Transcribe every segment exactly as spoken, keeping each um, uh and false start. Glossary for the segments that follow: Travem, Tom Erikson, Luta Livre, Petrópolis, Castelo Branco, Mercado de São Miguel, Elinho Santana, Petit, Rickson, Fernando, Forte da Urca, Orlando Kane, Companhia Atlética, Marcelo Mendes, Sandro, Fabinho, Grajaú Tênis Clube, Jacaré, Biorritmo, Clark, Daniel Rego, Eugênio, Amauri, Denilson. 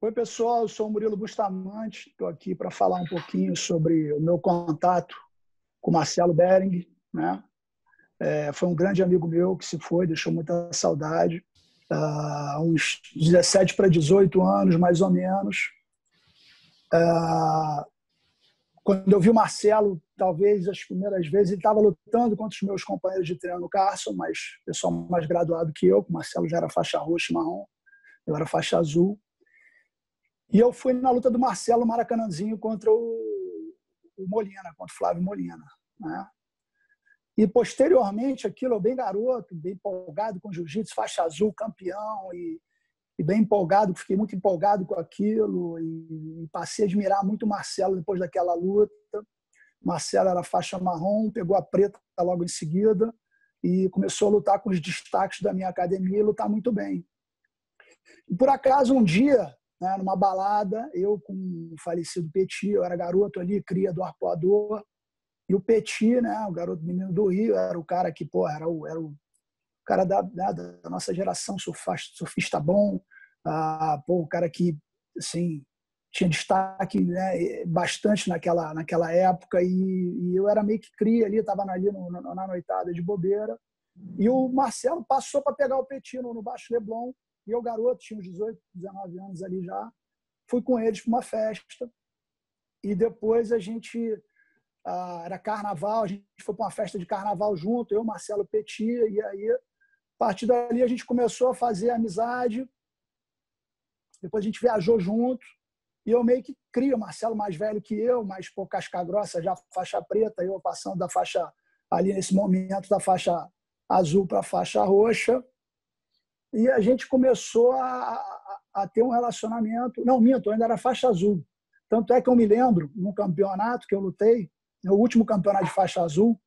Oi, pessoal, eu sou o Murilo Bustamante, estou aqui para falar um pouquinho sobre o meu contato com o Marcelo Behring, né? É, foi um grande amigo meu que se foi, deixou muita saudade, uh, uns dezessete para dezoito anos, mais ou menos. Uh, quando eu vi o Marcelo, talvez as primeiras vezes, ele estava lutando contra os meus companheiros de treino no Carson, mas pessoal mais graduado que eu, o Marcelo já era faixa roxa e marrom, eu era faixa azul. E eu fui na luta do Marcelo Maracanãzinho contra o Molina, contra o Flávio Molina, né? E, posteriormente, aquilo, eu bem garoto, bem empolgado com jiu-jitsu, faixa azul, campeão, e, e bem empolgado, fiquei muito empolgado com aquilo, e, e passei a admirar muito o Marcelo depois daquela luta. O Marcelo era faixa marrom, pegou a preta logo em seguida, e começou a lutar com os destaques da minha academia e lutar muito bem. E, por acaso, um dia, né, numa balada, eu com o falecido Petit, eu era garoto ali, cria do arpoador, e o Petit, né, o garoto menino do Rio, era o cara que, pô, era o, era o cara da, da, da nossa geração, surfista, surfista bom, ah, pô, o cara que, assim, tinha destaque, né, bastante naquela, naquela época, e, e eu era meio que cria ali, estava ali no, no, na noitada de bobeira, e o Marcelo passou para pegar o Petit no, no Baixo Leblon. E eu, garoto, tinha uns dezoito, dezenove anos ali já, fui com eles para uma festa. E depois a gente, ah, era carnaval, a gente foi para uma festa de carnaval junto, eu, Marcelo, Petit, e aí, a partir dali, a gente começou a fazer amizade. Depois a gente viajou junto, e eu meio que cria, o Marcelo mais velho que eu, mais pô, casca grossa, já faixa preta, eu passando da faixa, ali nesse momento, da faixa azul para a faixa roxa. E a gente começou a, a, a ter um relacionamento... Não, minto, eu ainda era faixa azul. Tanto é que eu me lembro, num campeonato que eu lutei, no último campeonato de faixa azul,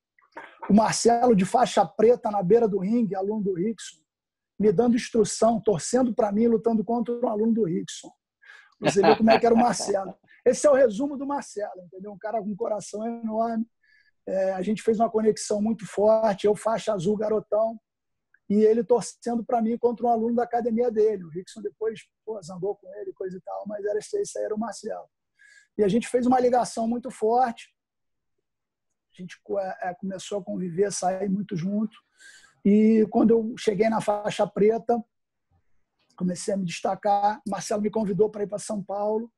o Marcelo de faixa preta na beira do ringue, aluno do Rickson, me dando instrução, torcendo para mim, lutando contra um aluno do Rickson. Você vê como é que era o Marcelo. Esse é o resumo do Marcelo, entendeu? Um cara com um coração enorme. É, a gente fez uma conexão muito forte, eu faixa azul, garotão, e ele torcendo para mim contra um aluno da academia dele. O Rickson depois, pô, zangou com ele, coisa e tal, mas era esse, esse era o Marcelo. E a gente fez uma ligação muito forte. A gente é, começou a conviver, a sair muito junto. E quando eu cheguei na faixa preta, comecei a me destacar. O Marcelo me convidou para ir para São Paulo.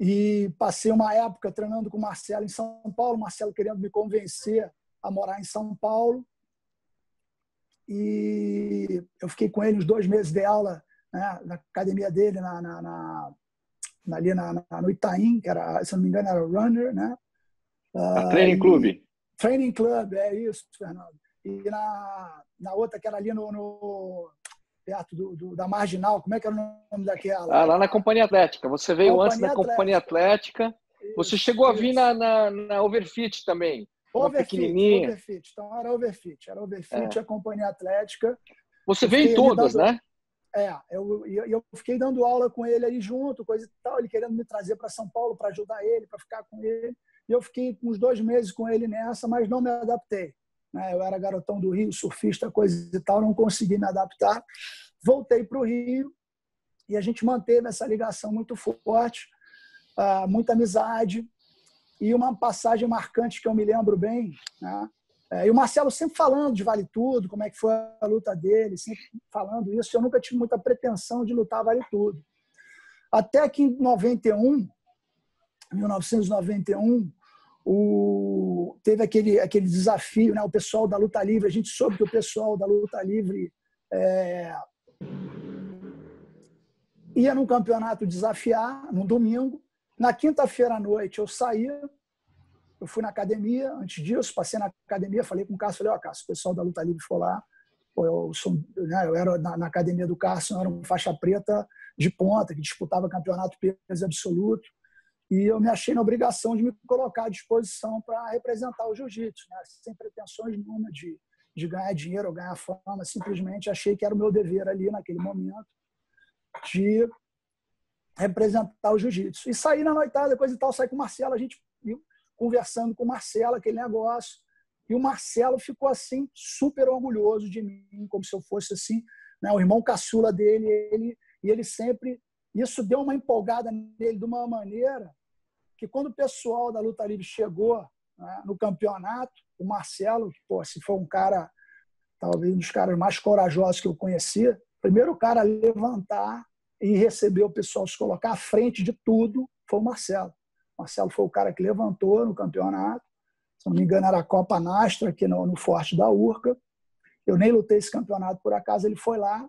E passei uma época treinando com o Marcelo em São Paulo. O Marcelo querendo me convencer a morar em São Paulo. E eu fiquei com ele uns dois meses de aula, né, na academia dele, na, na, na, ali na, na, no Itaim, que era, se não me engano, era o Runner, né? A uh, Training Club. Training Club, é isso, Fernando. E na, na outra, que era ali no, no perto do, do, da Marginal, como é que era o nome daquela? Ah, lá na Companhia Atlética. Você veio Companhia antes da Atlética. Companhia Atlética. Isso, você chegou isso. a vir na, na, na Overfit também. Overfit, Overfit, então era Overfit, era Overfit, é. A Companhia Atlética. Você veio em todas, dando... né? É, eu, eu fiquei dando aula com ele aí junto, coisa e tal, ele querendo me trazer para São Paulo para ajudar ele, para ficar com ele. E eu fiquei uns dois meses com ele nessa, mas não me adaptei, né? Eu era garotão do Rio, surfista, coisa e tal, não consegui me adaptar. Voltei para o Rio e a gente manteve essa ligação muito forte, muita amizade. E uma passagem marcante que eu me lembro bem, né? É, e o Marcelo sempre falando de Vale Tudo, como é que foi a luta dele, sempre falando isso. Eu nunca tive muita pretensão de lutar Vale Tudo. Até que em noventa e um, mil novecentos e noventa e um, o, teve aquele, aquele desafio, né? O pessoal da luta livre, a gente soube que o pessoal da luta livre é, ia num campeonato desafiar, num domingo. Na quinta-feira à noite eu saía, eu fui na academia, antes disso, passei na academia, falei com o Cássio, falei, ó, Cássio, o pessoal da Luta Livre foi lá, eu, sou, né, eu era na, na academia do Cássio, eu era um faixa preta de ponta, que disputava campeonato peso absoluto, e eu me achei na obrigação de me colocar à disposição para representar o jiu-jitsu, né, sem pretensões nenhuma de, de ganhar dinheiro ou ganhar fama, simplesmente achei que era o meu dever ali naquele momento de... representar o jiu-jitsu. E saí na noitada, coisa e tal, saí com o Marcelo, a gente viu, conversando com o Marcelo, aquele negócio, e o Marcelo ficou assim, super orgulhoso de mim, como se eu fosse assim, né, o irmão caçula dele, ele, e ele sempre Isso deu uma empolgada nele de uma maneira que, quando o pessoal da Luta Livre chegou, né, no campeonato, o Marcelo, que, pô, se foi um cara, talvez um dos caras mais corajosos que eu conhecia, primeiro o cara a levantar e receber o pessoal, se colocar à frente de tudo, foi o Marcelo. O Marcelo foi o cara que levantou no campeonato. Se não me engano, era a Copa Nastra, aqui no, no Forte da Urca. Eu nem lutei esse campeonato, por acaso. Ele foi lá,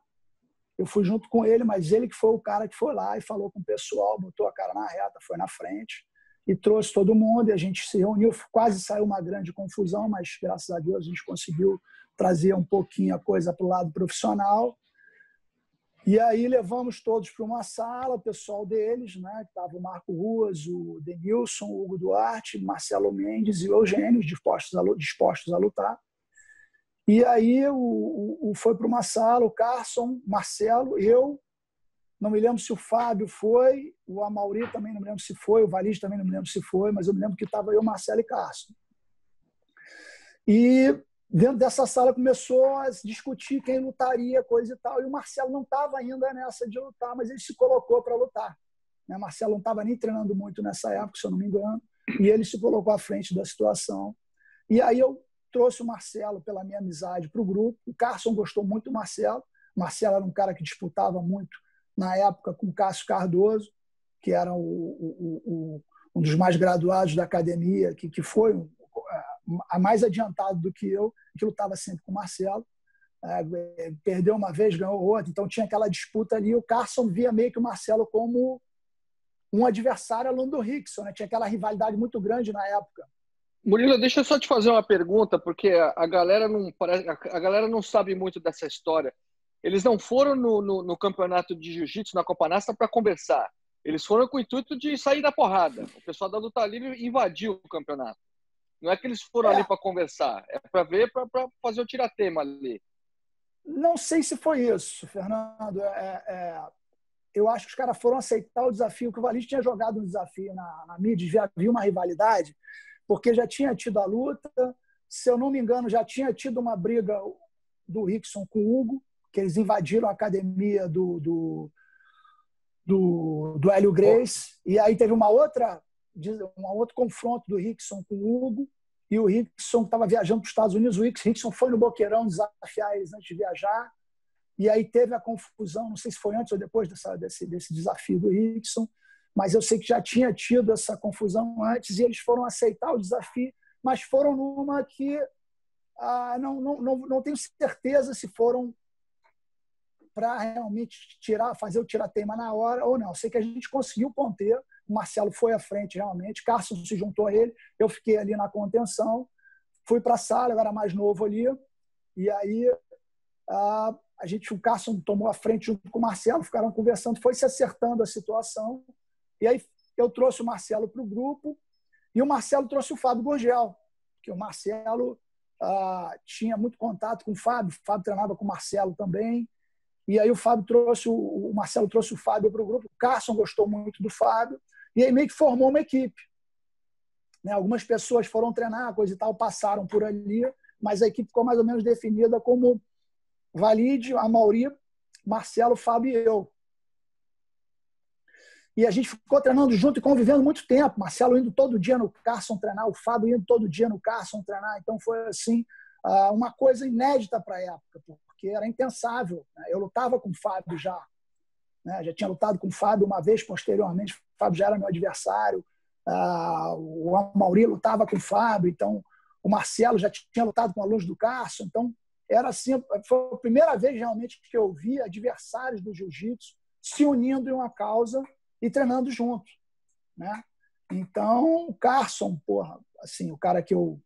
eu fui junto com ele, mas ele que foi o cara que foi lá e falou com o pessoal, botou a cara na reta, foi na frente e trouxe todo mundo. E a gente se reuniu, quase saiu uma grande confusão, mas, graças a Deus, a gente conseguiu trazer um pouquinho a coisa para o lado profissional. E aí levamos todos para uma sala, o pessoal deles, né? Estava o Marco Ruas, o Denilson, o Hugo Duarte, Marcelo Mendes e o Eugênio, dispostos a, dispostos a lutar. E aí o, o, foi para uma sala o Carson, Marcelo, eu, não me lembro se o Fábio foi, o Amauri também não me lembro se foi, o Valide também não me lembro se foi, mas eu me lembro que estava eu, Marcelo e Carson. E... dentro dessa sala começou a discutir quem lutaria, coisa e tal. E o Marcelo não estava ainda nessa de lutar, mas ele se colocou para lutar. O Marcelo não estava nem treinando muito nessa época, se eu não me engano. E ele se colocou à frente da situação. E aí eu trouxe o Marcelo pela minha amizade para o grupo. O Carson gostou muito do Marcelo. O Marcelo era um cara que disputava muito, na época, com o Cássio Cardoso, que era o, o, o, um dos mais graduados da academia, que, que foi... um, a mais adiantado do que eu, que lutava sempre com o Marcelo. É, perdeu uma vez, ganhou outra, então tinha aquela disputa ali. O Carson via meio que o Marcelo como um adversário aluno do Rickson, né? Tinha aquela rivalidade muito grande na época. Murilo, deixa eu só te fazer uma pergunta, porque a galera não, a galera não sabe muito dessa história. Eles não foram no, no, no campeonato de jiu-jitsu, na Copa Nastra, para conversar. Eles foram com o intuito de sair da porrada. O pessoal da Luta Livre invadiu o campeonato. Não é que eles foram é. ali para conversar, é para ver, para fazer o tiratema ali. Não sei se foi isso, Fernando. É, é, eu acho que os caras foram aceitar o desafio, que o Valide tinha jogado um desafio na, na mídia, havia uma rivalidade, porque já tinha tido a luta, se eu não me engano, já tinha tido uma briga do Rickson com o Hugo, que eles invadiram a academia do, do, do, do Hélio Grace, oh. e aí teve uma outra... um outro confronto do Rickson com o Hugo, e o Rickson, que estava viajando para os Estados Unidos, o Rickson foi no Boqueirão desafiar eles antes de viajar, e aí teve a confusão, não sei se foi antes ou depois dessa, desse, desse desafio do Rickson, mas eu sei que já tinha tido essa confusão antes, e eles foram aceitar o desafio, mas foram numa que ah, não, não, não, não tenho certeza se foram para realmente tirar, fazer o tiratema na hora ou não. Sei que a gente conseguiu o ponteiro, o Marcelo foi à frente realmente, Carson se juntou a ele, eu fiquei ali na contenção, fui para a sala, eu era mais novo ali, e aí a, a gente, o Carson tomou a frente junto com o Marcelo, ficaram conversando, foi se acertando a situação, e aí eu trouxe o Marcelo para o grupo, e o Marcelo trouxe o Fábio Gurgel, que o Marcelo a, tinha muito contato com o Fábio, o Fábio treinava com o Marcelo também. E aí o Fábio trouxe, o Marcelo trouxe o Fábio para o grupo, o Carson gostou muito do Fábio, e aí meio que formou uma equipe. Né? Algumas pessoas foram treinar, coisa e tal, passaram por ali, mas a equipe ficou mais ou menos definida como Valide, Amauri, Marcelo, Fábio e eu. E a gente ficou treinando junto e convivendo muito tempo, Marcelo indo todo dia no Carson treinar, o Fábio indo todo dia no Carson treinar, então foi assim, uma coisa inédita para a época, pô. Que era impensável. Né? Eu lutava com o Fábio já. Né? Já tinha lutado com o Fábio uma vez posteriormente. O Fábio já era meu adversário. Ah, o Amauri lutava com o Fábio. Então, o Marcelo já tinha lutado com a luz do Carson. Então, era assim, foi a primeira vez realmente que eu vi adversários do jiu-jitsu se unindo em uma causa e treinando juntos. Né? Então, o Carson, porra, assim, o cara que eu,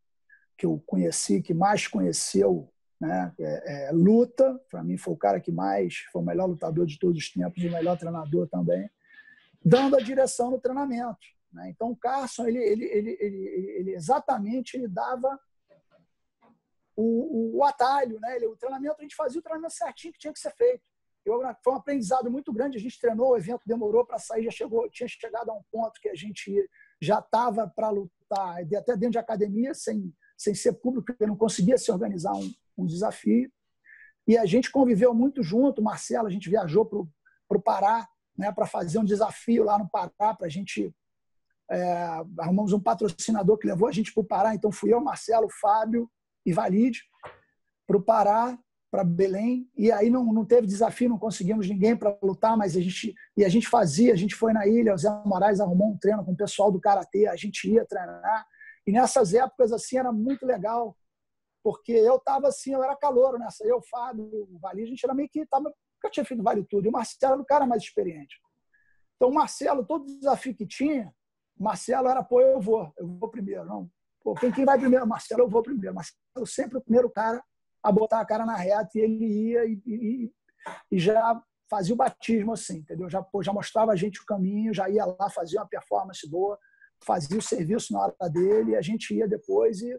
que eu conheci, que mais conheceu... Né? É, é, luta, para mim foi o cara que mais, foi o melhor lutador de todos os tempos, o melhor treinador também, dando a direção no treinamento. Né? Então o Carson, ele, ele, ele, ele, ele exatamente ele dava o, o, o atalho, né? Ele, o treinamento, a gente fazia o treinamento certinho que tinha que ser feito. Eu, foi um aprendizado muito grande, a gente treinou, o evento demorou para sair, já chegou, tinha chegado a um ponto que a gente já estava para lutar, até dentro de academia, sem, sem ser público, porque não conseguia se organizar um um desafio, e a gente conviveu muito junto, Marcelo, a gente viajou para o Pará, né, para fazer um desafio lá no Pará, para a gente... É, arrumamos um patrocinador que levou a gente para o Pará, então fui eu, Marcelo, Fábio e Valide para o Pará, para Belém, e aí não, não teve desafio, não conseguimos ninguém para lutar, mas a gente, e a gente fazia, a gente foi na ilha, o Zé Moraes arrumou um treino com o pessoal do Karatê, a gente ia treinar, e nessas épocas assim era muito legal, porque eu estava assim, eu era calouro nessa, eu, Fábio, o Valide, a gente era meio que, tava, nunca tinha feito Vale Tudo, e o Marcelo era o cara mais experiente, então o Marcelo, todo desafio que tinha, Marcelo era, pô, eu vou, eu vou primeiro. Não, pô, quem, quem vai primeiro? Marcelo, eu vou primeiro. Marcelo sempre o primeiro cara a botar a cara na reta, e ele ia e, e, e já fazia o batismo assim, entendeu? Já, pô, já mostrava a gente o caminho, já ia lá, fazia uma performance boa, fazia o serviço na hora dele, e a gente ia depois e,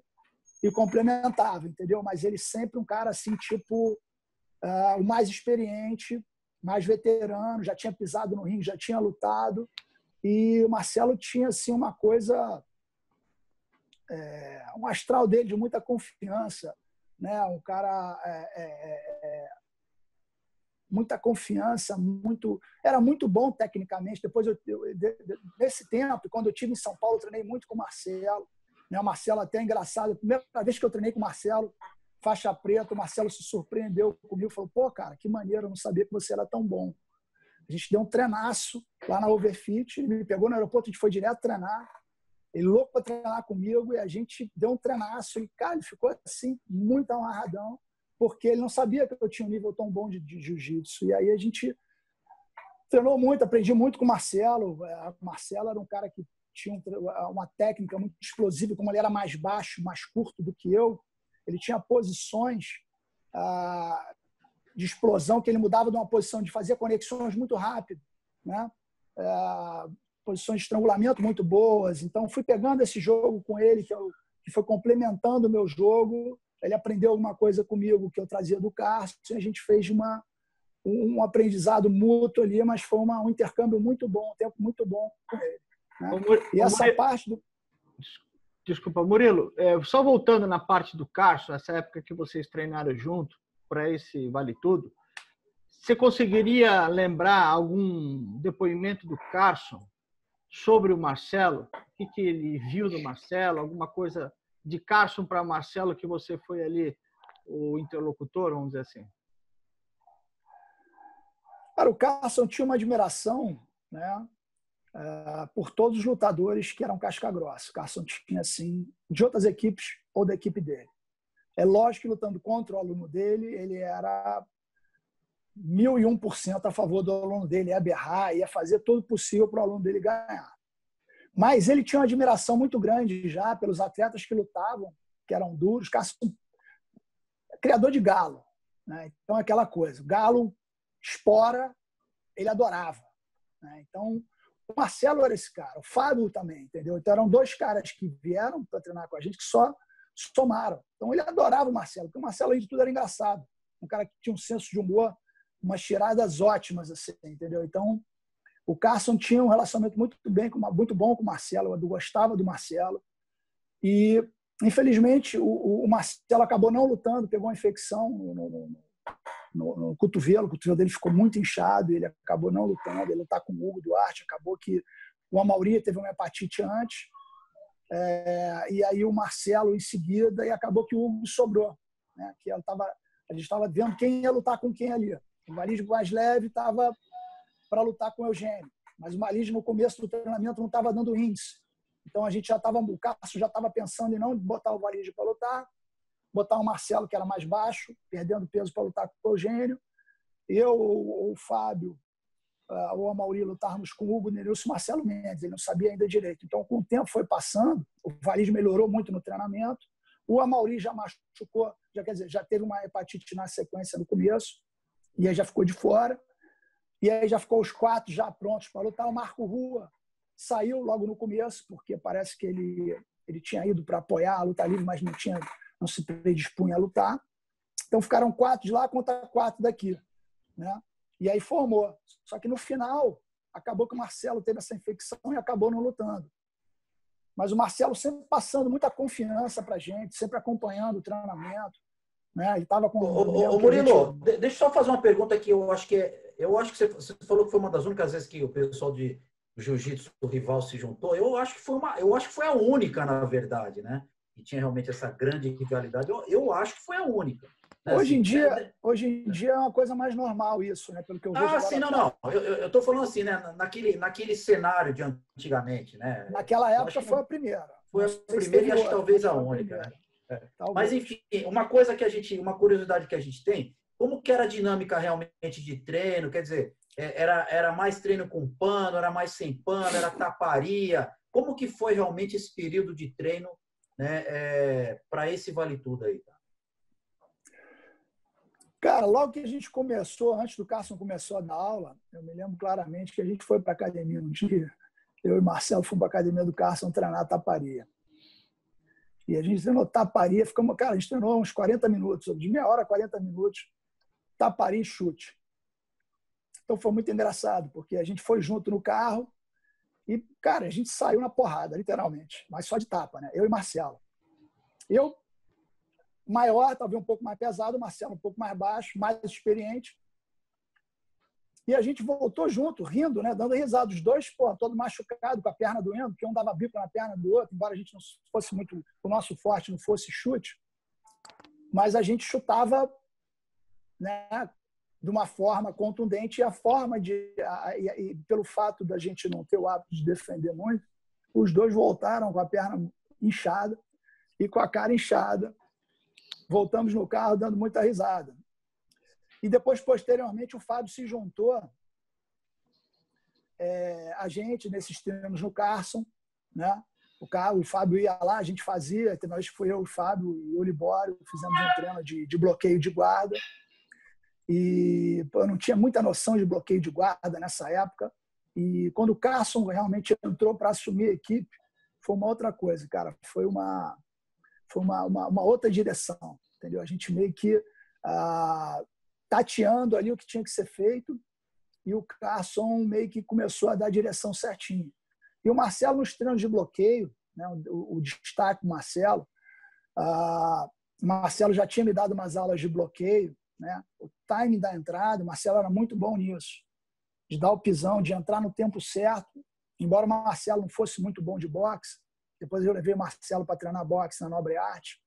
e complementava, entendeu? Mas ele sempre um cara assim, tipo, uh, o mais experiente, mais veterano, já tinha pisado no ringue, já tinha lutado. E o Marcelo tinha, assim, uma coisa, é, um astral dele de muita confiança, né? Um cara, é, é, é, muita confiança, muito, era muito bom tecnicamente. Depois, eu, eu, nesse tempo, quando eu estive em São Paulo, eu treinei muito com o Marcelo, né? O Marcelo até é engraçado, a primeira vez que eu treinei com o Marcelo, faixa preta, o Marcelo se surpreendeu comigo, falou, pô, cara, que maneiro, eu não sabia que você era tão bom. A gente deu um treinaço lá na Overfit, ele me pegou no aeroporto, a gente foi direto treinar, ele louco para treinar comigo, e a gente deu um treinaço, e cara, ele ficou assim, muito amarradão, porque ele não sabia que eu tinha um nível tão bom de, de jiu-jitsu, e aí a gente treinou muito, aprendi muito com o Marcelo, o Marcelo era um cara que tinha uma técnica muito explosiva, como ele era mais baixo, mais curto do que eu, ele tinha posições... Ah, de explosão, que ele mudava de uma posição, de fazer conexões muito rápido, né? É, posições de estrangulamento muito boas. Então, fui pegando esse jogo com ele, que, eu, que foi complementando o meu jogo. Ele aprendeu alguma coisa comigo que eu trazia do Carson. A gente fez uma, um aprendizado mútuo ali, mas foi uma, um intercâmbio muito bom, um tempo muito bom com ele, né? Ô, Murilo, e essa Murilo, parte do... Desculpa, Murilo. É, só voltando na parte do Carson, essa época que vocês treinaram junto, para esse Vale Tudo, você conseguiria lembrar algum depoimento do Carson sobre o Marcelo? O que, que ele viu do Marcelo? Alguma coisa de Carson para Marcelo que você foi ali o interlocutor, vamos dizer assim? Cara, o Carson tinha uma admiração, né, por todos os lutadores que eram casca-grossa. O Carson tinha, assim, de outras equipes ou da equipe dele. É lógico que, lutando contra o aluno dele, ele era mil e um por cento a favor do aluno dele, ia berrar, ia fazer tudo possível para o aluno dele ganhar. Mas ele tinha uma admiração muito grande já pelos atletas que lutavam, que eram duros, criador de galo, né? Então, aquela coisa, galo, espora, ele adorava, né? Então, o Marcelo era esse cara, o Fábio também, entendeu? Então, eram dois caras que vieram para treinar com a gente, que só... somaram. Então, ele adorava o Marcelo, porque o Marcelo, além de tudo, era engraçado. Um cara que tinha um senso de humor, umas tiradas ótimas, assim, entendeu? Então, o Carson tinha um relacionamento muito, bem, muito bom com o Marcelo, eu gostava do Marcelo. E, infelizmente, o, o Marcelo acabou não lutando, pegou uma infecção no, no, no, no cotovelo, o cotovelo dele ficou muito inchado, ele acabou não lutando, ele está com o Hugo Duarte, acabou que o Amauri teve uma hepatite antes, É, e aí o Marcelo em seguida, e acabou que o Hugo sobrou, né? Que ela tava, a gente estava vendo quem ia lutar com quem ali. O Valide mais leve estava para lutar com o Eugênio, mas o Valide no começo do treinamento não estava dando índice, então a gente já estava, o Cássio já estava pensando em não botar o Valide para lutar, botar o Marcelo, que era mais baixo, perdendo peso, para lutar com o Eugênio, eu ou o Fábio ou a Mauri lutarmos com o Hugo, Nerilson, Marcelo Mendes, ele não sabia ainda direito. Então, com o tempo foi passando, o Valide melhorou muito no treinamento, o Amauri já machucou, já, quer dizer, já teve uma hepatite na sequência no começo, e aí já ficou de fora, e aí já ficou os quatro já prontos para lutar. O Marco Rua saiu logo no começo, porque parece que ele, ele tinha ido para apoiar a luta livre, mas não, tinha, não se predispunha a lutar. Então, ficaram quatro de lá contra quatro daqui, né? E aí formou. Só que no final, acabou que o Marcelo teve essa infecção e acabou não lutando. Mas o Marcelo sempre passando muita confiança para a gente, sempre acompanhando o treinamento, né? Ele estava com... Ô, o, o, o Murilo, gente... deixa eu só fazer uma pergunta que eu acho que é, eu acho que você, você falou que foi uma das únicas vezes que o pessoal de jiu-jitsu do rival se juntou. Eu acho que foi uma, eu acho que foi a única, na verdade, né? E tinha realmente essa grande rivalidade. Eu, eu acho que foi a única. Né? Hoje em dia, é, hoje em dia é uma coisa mais normal isso, né? Pelo que eu vejo. Ah, sim, não, não. Eu, eu tô falando assim, né? Naquele, naquele cenário de antigamente, né? Naquela época foi a primeira. Foi a primeira e acho que talvez a única, né? É. Mas enfim, uma coisa que a gente, uma curiosidade que a gente tem, como que era a dinâmica realmente de treino? Quer dizer, era, era mais treino com pano, era mais sem pano, era taparia? Como que foi realmente esse período de treino, né, é, para esse Vale Tudo aí? Cara, logo que a gente começou, antes do Carson começou a dar aula, eu me lembro claramente que a gente foi para a academia um dia, eu e Marcelo fomos para a academia do Carson treinar taparia. E a gente treinou taparia, ficamos, cara, a gente treinou uns quarenta minutos, de meia hora a quarenta minutos, taparia e chute. Então foi muito engraçado, porque a gente foi junto no carro e, cara, a gente saiu na porrada, literalmente, mas só de tapa, né? Eu e Marcelo. Eu, maior, talvez um pouco mais pesado, Marcelo um pouco mais baixo, mais experiente. E a gente voltou junto, rindo, né? Dando risada. Os dois, pô, todo machucado, com a perna doendo, porque um dava bico na perna do outro, embora a gente não fosse muito, o nosso forte não fosse chute, mas a gente chutava, né, de uma forma contundente, e a forma de, a, e, e pelo fato da gente não ter o hábito de defender muito, os dois voltaram com a perna inchada e com a cara inchada. Voltamos no carro dando muita risada. E depois, posteriormente, o Fábio se juntou é, a gente nesses treinos no Carson, né? O, Carlos, o Fábio ia lá, a gente fazia, nós foi eu, o Fábio e o Libório, fizemos um treino de, de bloqueio de guarda. E pô, eu não tinha muita noção de bloqueio de guarda nessa época. E quando o Carson realmente entrou para assumir a equipe, foi uma outra coisa, cara. Foi uma, foi uma, uma, uma outra direção, entendeu? A gente meio que... Ah, tateando ali o que tinha que ser feito, e o Carson meio que começou a dar a direção certinho. E o Marcelo, nos treinos de bloqueio, né, o, o destaque do Marcelo, ah, o Marcelo já tinha me dado umas aulas de bloqueio, né, o time da entrada, o Marcelo era muito bom nisso, de dar o pisão, de entrar no tempo certo, embora o Marcelo não fosse muito bom de boxe. Depois eu levei o Marcelo para treinar boxe na Nobre Arte.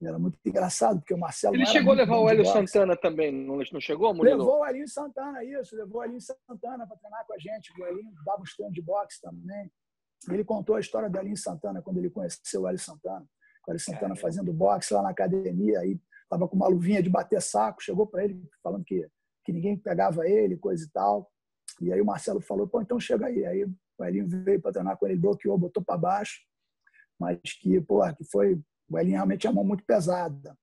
Era muito engraçado, porque o Marcelo... Ele chegou a levar o Hélio Santana também, não chegou, Murilo? Levou o Elinho Santana, isso. Levou o Elinho Santana para treinar com a gente. O Elinho dava uns treinos de boxe também. Ele contou a história do Elinho Santana, quando ele conheceu o Hélio Santana. O Hélio Santana fazendo boxe lá na academia, aí estava com uma luvinha de bater saco, chegou para ele falando que, que ninguém pegava ele, coisa e tal. E aí o Marcelo falou, pô, então chega aí. Aí o Elinho veio para treinar com ele, bloqueou, botou para baixo. Mas que, porra, que foi... O Elinho realmente é uma mão muito pesada.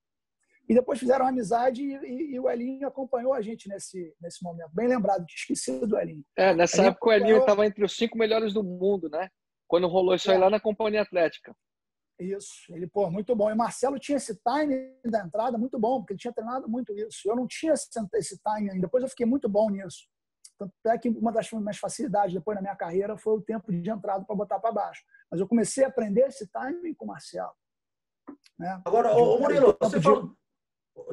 E depois fizeram amizade e, e, e o Elinho acompanhou a gente nesse, nesse momento. Bem lembrado, esquecido do Elinho. É, nessa Elinho época acompanhou... o Elinho estava entre os cinco melhores do mundo, né? Quando rolou isso é. aí lá na Companhia Atlética. Isso. Ele, pô, muito bom. E o Marcelo tinha esse time da entrada muito bom, porque ele tinha treinado muito isso. Eu não tinha esse time ainda. Depois eu fiquei muito bom nisso. Tanto é que uma das minhas facilidades depois na minha carreira foi o tempo de entrada para botar para baixo. Mas eu comecei a aprender esse time com o Marcelo. Né? Agora, de, ô, Murilo, você de... falou...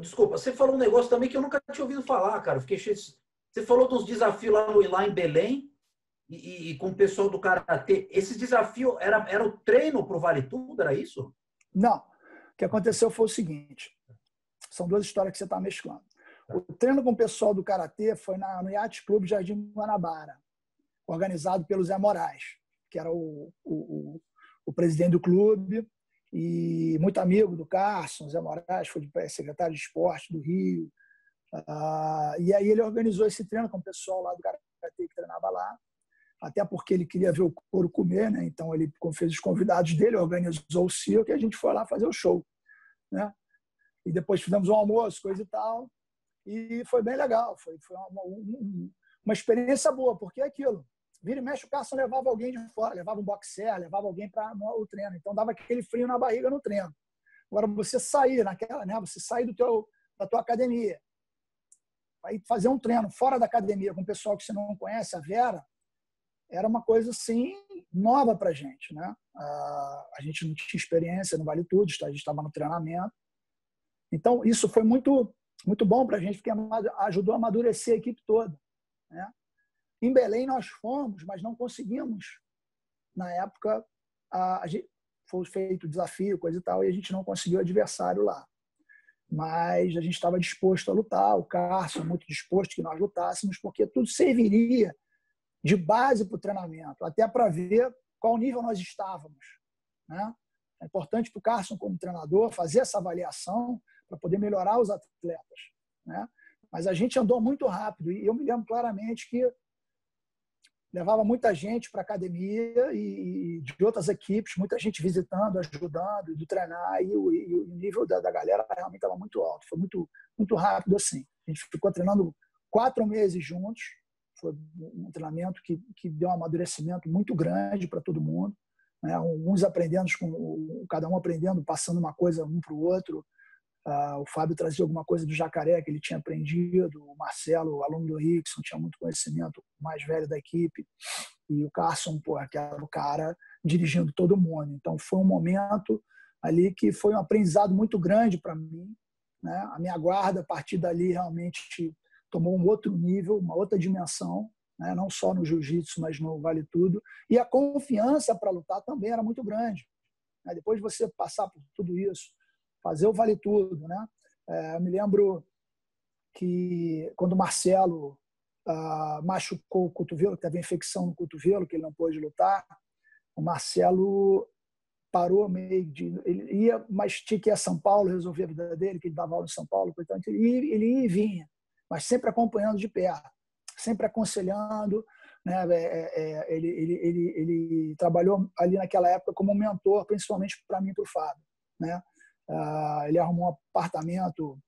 Desculpa, você falou um negócio também que eu nunca tinha ouvido falar, cara. Fiquei cheio de... Você falou dos desafios lá, no, lá em Belém e, e com o pessoal do Karatê. Esse desafio era, era o treino para o Vale Tudo, era isso? Não. O que aconteceu foi o seguinte. São duas histórias que você está mesclando. O treino com o pessoal do Karatê foi na, no Yacht Clube Jardim Guanabara, organizado pelo Zé Moraes, que era o, o, o, o presidente do clube. E muito amigo do Carson, Zé Moraes, foi secretário de esporte do Rio. Ah, e aí ele organizou esse treino com o pessoal lá do Karatê que treinava lá, até porque ele queria ver o couro comer, né? Então ele fez os convidados dele, organizou o circo e a gente foi lá fazer o show, né? E depois fizemos um almoço, coisa e tal. E foi bem legal, foi, foi uma, um, uma experiência boa, porque é aquilo. Vira e mexe, o Carson levava alguém de fora, levava um boxer, levava alguém para o treino. Então, dava aquele frio na barriga no treino. Agora, você sair naquela, né? Você sair do teu, da tua academia, aí fazer um treino fora da academia com o pessoal que você não conhece, a Vera, era uma coisa, assim, nova para a gente, né? Ah, a gente não tinha experiência, não vale tudo, a gente estava no treinamento. Então, isso foi muito, muito bom para a gente, porque ajudou a amadurecer a equipe toda. Né? Em Belém nós fomos, mas não conseguimos. Na época, a, a gente, foi feito desafio, coisa e tal, e a gente não conseguiu adversário lá. Mas a gente estava disposto a lutar, o Carson muito disposto que nós lutássemos, porque tudo serviria de base para o treinamento, até para ver qual nível nós estávamos. Né? É importante para o Carson, como treinador, fazer essa avaliação para poder melhorar os atletas. Né? Mas a gente andou muito rápido e eu me lembro claramente que levava muita gente para a academia e de outras equipes, muita gente visitando, ajudando, de treinar, e o, e o nível da, da galera realmente estava muito alto, foi muito, muito rápido assim. A gente ficou treinando quatro meses juntos, foi um treinamento que, que deu um amadurecimento muito grande para todo mundo, né? Uns aprendendo, com, cada um aprendendo, passando uma coisa um para o outro. Uh, o Fábio trazia alguma coisa do Jacaré que ele tinha aprendido, o Marcelo, o aluno do Rickson, tinha muito conhecimento, o mais velho da equipe, e o Carson, porra, que era o cara dirigindo todo mundo. Então foi um momento ali que foi um aprendizado muito grande para mim, né? A minha guarda a partir dali realmente tomou um outro nível, uma outra dimensão, né? Não só no jiu-jitsu, mas no vale tudo, e a confiança para lutar também era muito grande, né? Depois de você passar por tudo isso, fazer o vale tudo, né? É, eu me lembro que quando o Marcelo ah, machucou o cotovelo, teve infecção no cotovelo, que ele não pôde lutar, o Marcelo parou meio de... Ele ia, mas tinha que ir a São Paulo, resolver a vida dele, que ele dava aula em São Paulo, portanto, ele ia, ele ia e vinha, mas sempre acompanhando de perto, sempre aconselhando, né? É, é, ele, ele, ele, ele trabalhou ali naquela época como mentor, principalmente para mim e para o Fábio, né? Uh, ele arrumou um apartamento,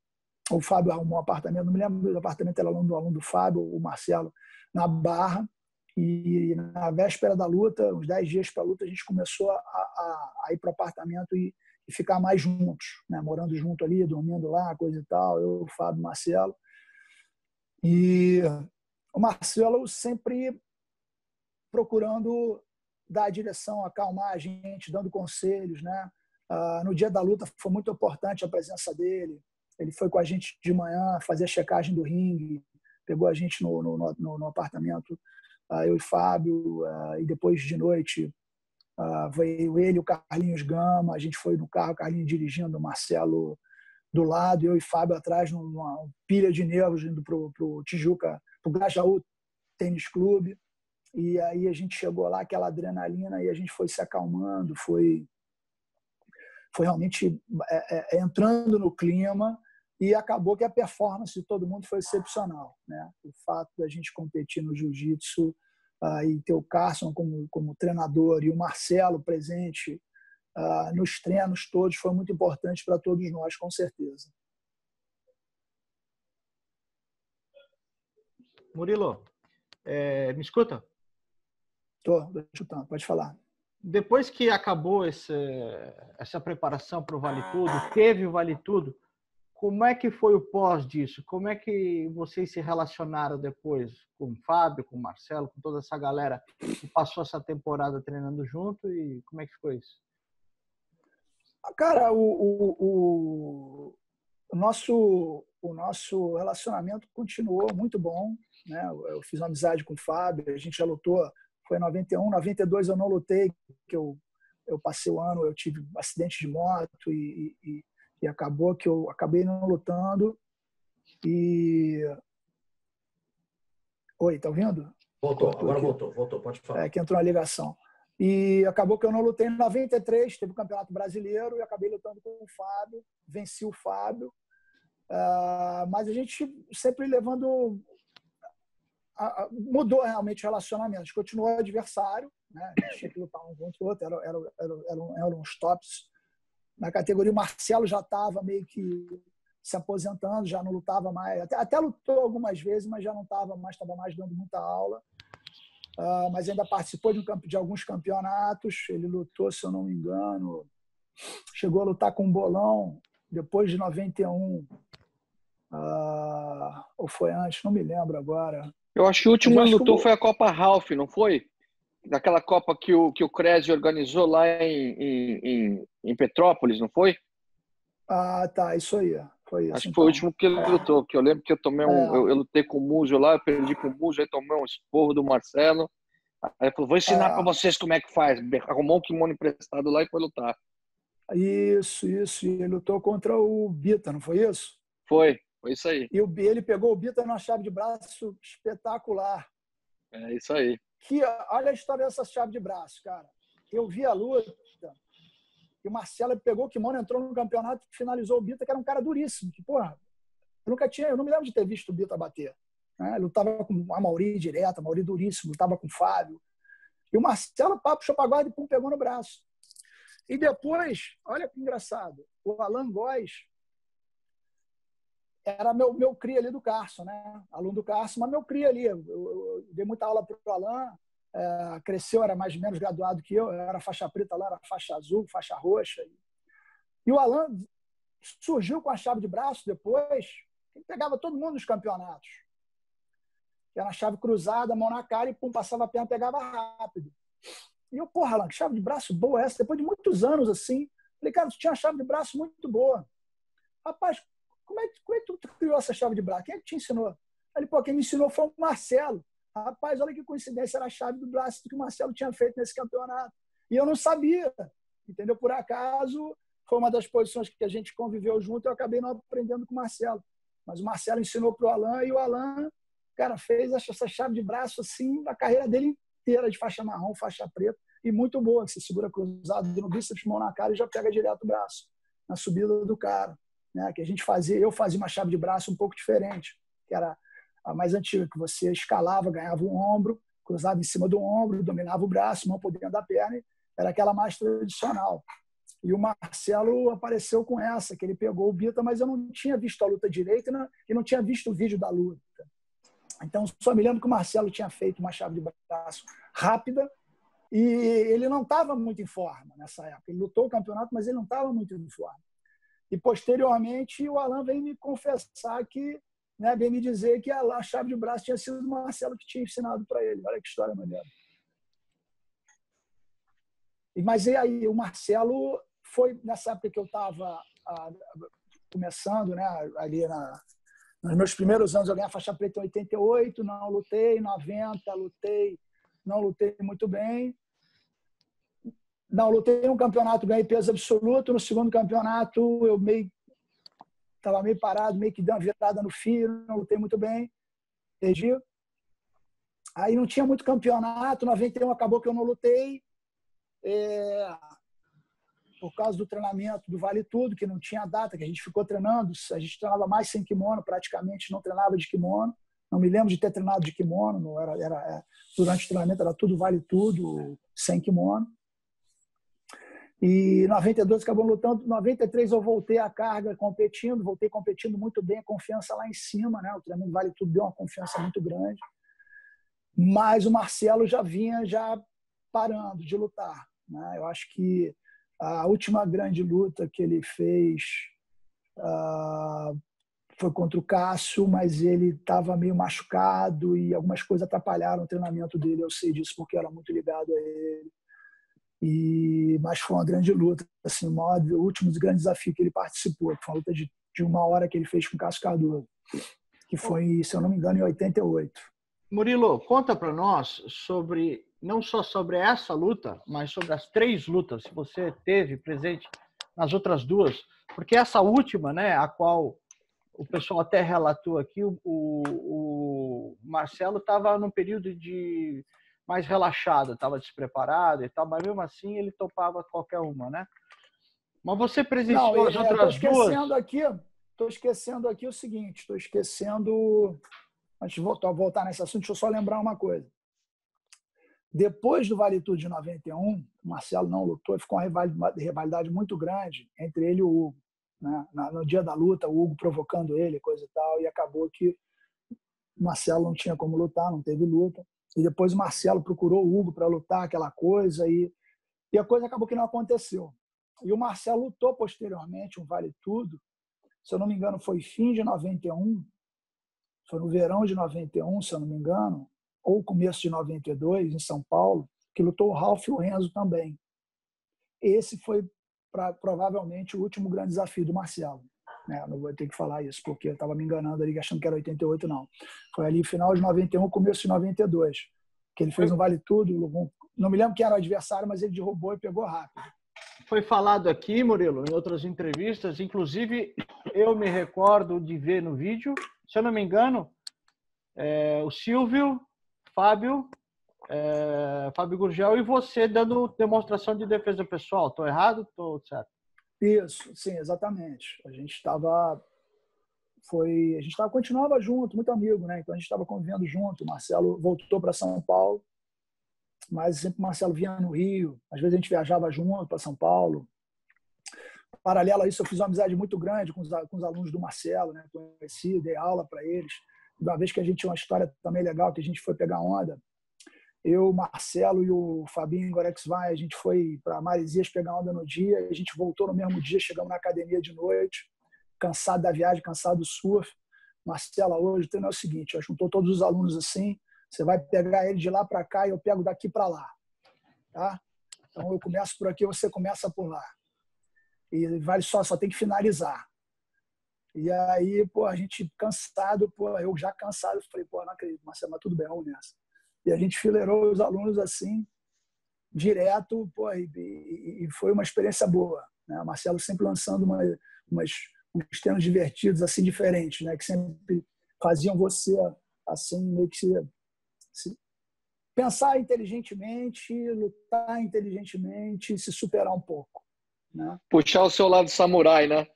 o Fábio arrumou um apartamento, não me lembro do apartamento, era aluno do aluno do Fábio, o Marcelo, na Barra, e na véspera da luta, uns dez dias para a luta, a gente começou a, a, a ir para o apartamento e, e ficar mais juntos, né? Morando junto ali, dormindo lá, coisa e tal, eu, o Fábio, o Marcelo. E o Marcelo sempre procurando dar a direção, acalmar a gente, dando conselhos, né? Uh, no dia da luta foi muito importante a presença dele, ele foi com a gente de manhã fazer a checagem do ringue, pegou a gente no, no, no, no apartamento, uh, eu e Fábio, uh, e depois de noite uh, veio ele, o Carlinhos Gama, a gente foi no carro, o Carlinhos dirigindo, o Marcelo do lado, eu e Fábio atrás, numa, numa pilha de nervos, indo para o Tijuca, para o Grajaú Tênis Clube, e aí a gente chegou lá, aquela adrenalina, e a gente foi se acalmando, foi... foi realmente é, é, entrando no clima e acabou que a performance de todo mundo foi excepcional, né? O fato da gente competir no jiu-jitsu uh, e ter o Carson como, como treinador e o Marcelo presente uh, nos treinos todos foi muito importante para todos nós, com certeza. Murilo, é, me escuta? Estou, estou escutando, pode falar. Depois que acabou esse, essa preparação para o Vale Tudo, teve o Vale Tudo, como é que foi o pós disso? Como é que vocês se relacionaram depois com o Fábio, com o Marcelo, com toda essa galera que passou essa temporada treinando junto, e como é que foi isso? Cara, o, o, o, o, nosso, o nosso relacionamento continuou muito bom, né? Eu fiz uma amizade com o Fábio, a gente já lutou. Foi em noventa e um, noventa e dois eu não lutei, que eu, eu passei o ano, eu tive um acidente de moto e, e, e acabou que eu acabei não lutando. E... Oi, tá ouvindo? Voltou, voltou agora que, voltou, voltou, pode falar. É, que entrou uma ligação. E acabou que eu não lutei em noventa e três, teve o Campeonato Brasileiro e acabei lutando com o Fábio, venci o Fábio. Uh, mas a gente sempre levando... A, a, mudou realmente o relacionamento, a gente continuou adversário, né? A gente tinha que lutar um contra o outro, eram era, era, era, era uns tops na categoria. O Marcelo já estava meio que se aposentando, já não lutava mais, até, até lutou algumas vezes, mas já não estava mais, estava mais dando muita aula, uh, mas ainda participou de, um, de alguns campeonatos. Ele lutou, se eu não me engano, chegou a lutar com o Bolão depois de noventa e um, uh, ou foi antes, não me lembro agora. Eu acho que o último ano lutou foi a Copa Ralph, não foi? Daquela Copa que o, que o Cresi organizou lá em, em, em Petrópolis, não foi? Ah, tá, isso aí. Foi isso, acho que então. Foi o último que ele lutou, que eu lembro que eu tomei um. É. Eu, eu lutei com o Múzio lá, eu perdi com o Múzio, aí tomei um esporro do Marcelo. Aí ele falou, vou ensinar é. pra vocês como é que faz. Arrumou um kimono emprestado lá e foi lutar. Isso, isso. E ele lutou contra o Bita, não foi isso? Foi, foi isso aí. E o, ele pegou o Bita numa chave de braço espetacular. É isso aí. Que, olha a história dessa chave de braço, cara. Eu vi a luta e o Marcelo pegou o kimono, entrou no campeonato e finalizou o Bita, que era um cara duríssimo. Que, porra, eu nunca tinha, eu não me lembro de ter visto o Bita bater. Né? Lutava com a Amauri direto, a Amauri duríssimo, lutava com o Fábio. E o Marcelo, pá, puxou pra guarda e pum, pegou no braço. E depois, olha que engraçado, o Alan Góes era meu, meu cria ali do Carson, né? Aluno do Carson, mas meu cria ali. Eu, eu, eu dei muita aula pro Alan, é, cresceu, era mais ou menos graduado que eu, era faixa preta lá, era faixa azul, faixa roxa. E o Alan surgiu com a chave de braço depois, ele pegava todo mundo nos campeonatos. Era a chave cruzada, mão na cara e pum, passava a perna, pegava rápido. E eu, porra, Alan, que chave de braço boa essa? Depois de muitos anos, assim, falei, cara, tu tinha uma chave de braço muito boa. Rapaz, como é, como é que tu criou essa chave de braço? Quem é que te ensinou? Ele, pô, quem me ensinou foi o Marcelo. Rapaz, olha que coincidência, era a chave do braço que o Marcelo tinha feito nesse campeonato. E eu não sabia, entendeu? Por acaso, foi uma das posições que a gente conviveu junto, eu acabei não aprendendo com o Marcelo. Mas o Marcelo ensinou pro Alan e o Alan, cara, fez essa chave de braço, assim, da carreira dele inteira, de faixa marrom, faixa preta, e muito boa, que você segura cruzado no bíceps, mão na cara e já pega direto o braço, na subida do cara, né? Que a gente fazia, eu fazia uma chave de braço um pouco diferente, que era a mais antiga, que você escalava, ganhava o ombro, cruzava em cima do ombro, dominava o braço, mão por dentro da perna, era aquela mais tradicional. E o Marcelo apareceu com essa, que ele pegou o Bita, mas eu não tinha visto a luta direito e não tinha visto o vídeo da luta. Então, só me lembro que o Marcelo tinha feito uma chave de braço rápida e ele não estava muito em forma nessa época. Ele lutou o campeonato, mas ele não estava muito em forma. E, posteriormente, o Alan veio me confessar que, né, veio me dizer que a chave de braço tinha sido o Marcelo que tinha ensinado para ele. Olha que história maneira. Mas e aí, o Marcelo foi, nessa época que eu estava começando, né, ali na... Nos meus primeiros anos eu ganhei a faixa preta em oitenta e oito, não lutei, noventa, lutei, não lutei muito bem. Não, lutei um campeonato, ganhei peso absoluto, no segundo campeonato eu meio estava meio parado, meio que deu uma virada no fio, não lutei muito bem, perdi. Aí não tinha muito campeonato, noventa e um acabou que eu não lutei, é... por causa do treinamento do Vale Tudo, que não tinha data, que a gente ficou treinando, a gente treinava mais sem kimono, praticamente não treinava de kimono, não me lembro de ter treinado de kimono, não era, era, durante o treinamento era tudo Vale Tudo, sem kimono. E em noventa e dois acabou lutando, em noventa e três eu voltei à carga competindo, voltei competindo muito bem, a confiança lá em cima, né? O treinamento do Vale Tudo deu uma confiança muito grande, mas o Marcelo já vinha já parando de lutar, né? Eu acho que a última grande luta que ele fez uh, foi contra o Cássio, mas ele estava meio machucado e algumas coisas atrapalharam o treinamento dele. Eu sei disso porque eu era muito ligado a ele. E, mas foi uma grande luta. Assim, o, maior, o último grande desafio que ele participou foi uma luta de, de uma hora que ele fez com o Cássio Cardoso, que foi, se eu não me engano, em oitenta e oito. Murilo, conta para nós sobre... não só sobre essa luta, mas sobre as três lutas que você teve presente nas outras duas. Porque essa última, né, a qual o pessoal até relatou aqui, o, o Marcelo estava num período de mais relaxado, estava despreparado e tal, mas mesmo assim ele topava qualquer uma, né? Mas você presenciou não, as é, outras tô duas... aqui, tô esquecendo aqui o seguinte, tô esquecendo... Antes de voltar nesse assunto, deixa eu só lembrar uma coisa. Depois do Vale Tudo de noventa e um, o Marcelo não lutou, ficou uma rivalidade muito grande entre ele e o Hugo. Né? No dia da luta, o Hugo provocando ele, coisa e tal, e acabou que o Marcelo não tinha como lutar, não teve luta. E depois o Marcelo procurou o Hugo para lutar aquela coisa, e, e a coisa acabou que não aconteceu. E o Marcelo lutou posteriormente um Vale Tudo, se eu não me engano foi fim de noventa e um, foi no verão de noventa e um, se eu não me engano, ou começo de noventa e dois, em São Paulo, que lutou o Ralf e o Renzo também. Esse foi pra, provavelmente o último grande desafio do Marcelo. né? Não vou ter que falar isso, porque eu estava me enganando ali, achando que era oitenta e oito, não. Foi ali final de noventa e um, começo de noventa e dois, que ele fez um vale-tudo. Não me lembro quem era o adversário, mas ele derrubou e pegou rápido. Foi falado aqui, Murilo, em outras entrevistas, inclusive eu me recordo de ver no vídeo, se eu não me engano, é, o Silvio, Fábio, é, Fábio Gurgel e você dando demonstração de defesa pessoal. Estou errado? Estou certo? Isso, sim, exatamente. A gente estava, foi, a gente tava, continuava junto, muito amigo, né? Então a gente estava convivendo junto. O Marcelo voltou para São Paulo, mas sempre o Marcelo vinha no Rio. Às vezes a gente viajava junto para São Paulo. Paralelo a isso, eu fiz uma amizade muito grande com os, com os alunos do Marcelo, né? Conheci, dei aula para eles. Uma vez que a gente tinha uma história também legal, que a gente foi pegar onda, eu, Marcelo e o Fabinho Gorex Vai, a gente foi para Marizias pegar onda no dia, a gente voltou no mesmo dia, chegamos na academia de noite, cansado da viagem, cansado do surf. Marcelo, hoje o treino é o seguinte, juntou todos os alunos assim, você vai pegar ele de lá para cá e eu pego daqui para lá. Tá? Então eu começo por aqui, você começa por lá. E vale só, só tem que finalizar. E aí, pô, a gente cansado, pô, eu já cansado, falei, pô, não acredito, Marcelo, mas tudo bem, vamos nessa. E a gente fileirou os alunos assim, direto, pô, e, e foi uma experiência boa, né? O Marcelo sempre lançando uma, umas, uns temas divertidos, assim, diferentes, né? Que sempre faziam você, assim, meio que se, se pensar inteligentemente, lutar inteligentemente, se superar um pouco, né? Puxar o seu lado samurai, né?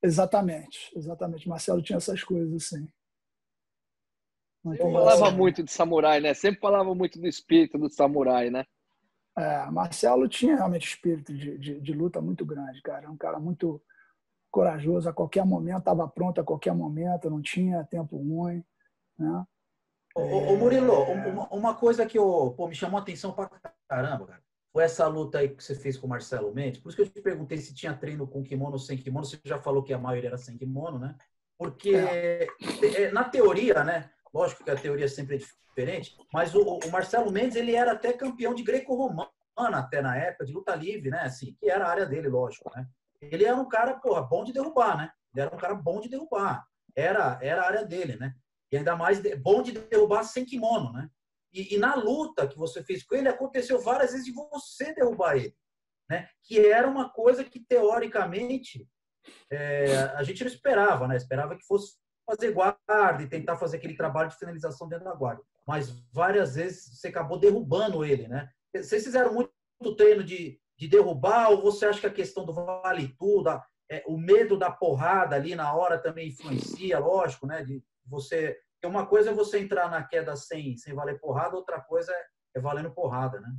Exatamente, exatamente. Marcelo tinha essas coisas, assim. Eu falava muito de samurai, né? Sempre falava muito do espírito do samurai, né? É, Marcelo tinha realmente espírito de, de, de luta muito grande, cara. Um cara muito corajoso. A qualquer momento, estava pronto a qualquer momento. Não tinha tempo ruim, né? Ô, é... ô Murilo, uma, uma coisa que eu, pô, me chamou a atenção pra caramba, cara. Foi essa luta aí que você fez com o Marcelo Mendes. Por isso que eu te perguntei se tinha treino com kimono ou sem kimono. Você já falou que a maioria era sem kimono, né? Porque, é. na teoria, né? Lógico que a teoria sempre é diferente, mas o, o Marcelo Mendes, ele era até campeão de greco-romana até na época, de luta livre, né? Assim, que era a área dele, lógico, né? Ele era um cara, porra, bom de derrubar, né? Ele era um cara bom de derrubar. Era, era a área dele, né? E ainda mais de, bom de derrubar sem kimono, né? E, e na luta que você fez com ele, aconteceu várias vezes de você derrubar ele, né? Que era uma coisa que, teoricamente, é, a gente não esperava, né? Esperava que fosse fazer guarda e tentar fazer aquele trabalho de finalização dentro da guarda. Mas várias vezes você acabou derrubando ele, né? Vocês fizeram muito treino de, de derrubar, ou você acha que a questão do vale tudo, a, é, o medo da porrada ali na hora também influencia, lógico, né? De você, uma coisa é você entrar na queda sem, sem valer porrada, outra coisa é, é valendo porrada, né?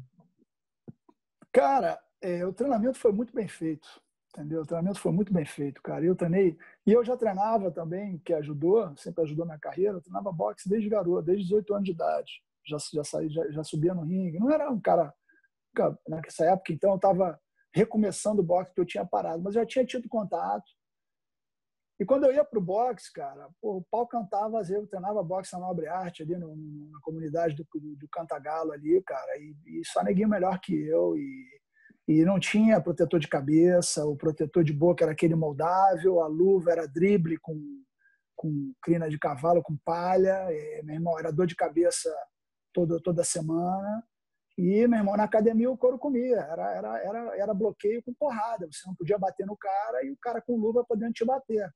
Cara, é, o treinamento foi muito bem feito. Entendeu? O treinamento foi muito bem feito, cara. Eu treinei, e eu já treinava também, que ajudou, sempre ajudou minha carreira. Eu treinava boxe desde garoto, desde dezoito anos de idade. Já, já, saí, já, já subia no ringue. Não era um cara, cara nessa época, então eu estava recomeçando o boxe, que eu tinha parado, mas eu já tinha tido contato. E quando eu ia pro boxe, cara, pô, o pau cantava, eu treinava boxe na Nobre Arte, ali no, na comunidade do, do Cantagalo, ali, cara, e, e só neguinho melhor que eu, e. E não tinha protetor de cabeça, o protetor de boca era aquele moldável, a luva era drible com, com crina de cavalo, com palha. E, meu irmão, era dor de cabeça todo, toda semana. E, meu irmão, na academia o couro comia. Era, era, era, era bloqueio com porrada. Você não podia bater no cara e o cara com luva podendo te bater.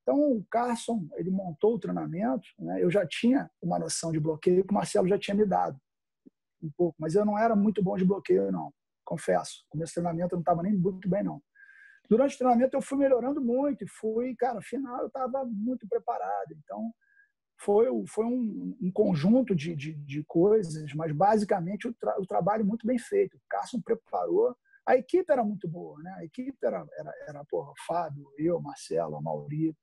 Então, o Carson, ele montou o treinamento, né? Eu já tinha uma noção de bloqueio que o Marcelo já tinha me dado um pouco. Mas eu não era muito bom de bloqueio, não. Confesso, no meu treinamento eu não estava nem muito bem, não. Durante o treinamento eu fui melhorando muito e fui, cara, no final eu estava muito preparado. Então, foi, foi um, um conjunto de, de, de coisas, mas basicamente o, tra o trabalho muito bem feito. O Carson preparou, a equipe era muito boa, né? A equipe era, era, era porra, Fábio, eu, Marcelo, Amauri,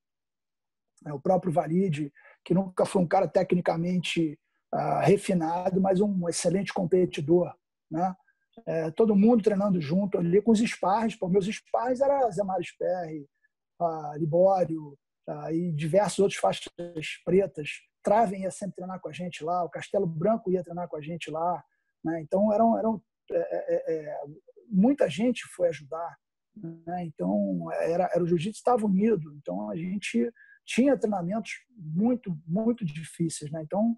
né? O próprio Valide, que nunca foi um cara tecnicamente uh, refinado, mas um excelente competidor, né? É, todo mundo treinando junto ali com os sparres. Pô, meus sparres eram Zé Moraes, a Libório a, e diversos outros faixas pretas. Travem ia sempre treinar com a gente lá, o Castelo Branco ia treinar com a gente lá, né? Então, eram, eram é, é, é, muita gente foi ajudar Né? Então, era, era o jiu-jitsu estava unido. Então, a gente tinha treinamentos muito, muito difíceis. Né? Então,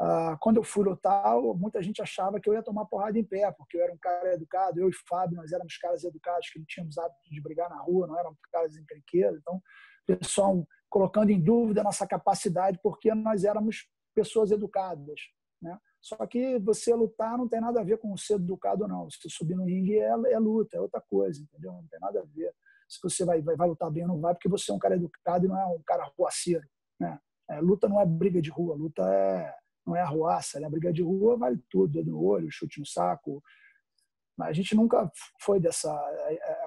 ah, quando eu fui lutar, muita gente achava que eu ia tomar porrada em pé, porque eu era um cara educado. Eu e Fábio, nós éramos caras educados, que não tínhamos hábito de brigar na rua, não éramos caras encrenqueiros. Então, o pessoal colocando em dúvida a nossa capacidade, porque nós éramos pessoas educadas. Né? Só que você lutar não tem nada a ver com ser educado ou não. Você subir no ringue é, é luta, é outra coisa, entendeu? Não tem nada a ver. Se você vai, vai, vai lutar bem ou não vai, porque você é um cara educado e não é um cara arruaceiro. Né? É, luta não é briga de rua, luta é, não é arruaça. Né? A briga de rua vale tudo, dedo no olho, chute no saco. A gente nunca foi dessa... É, é,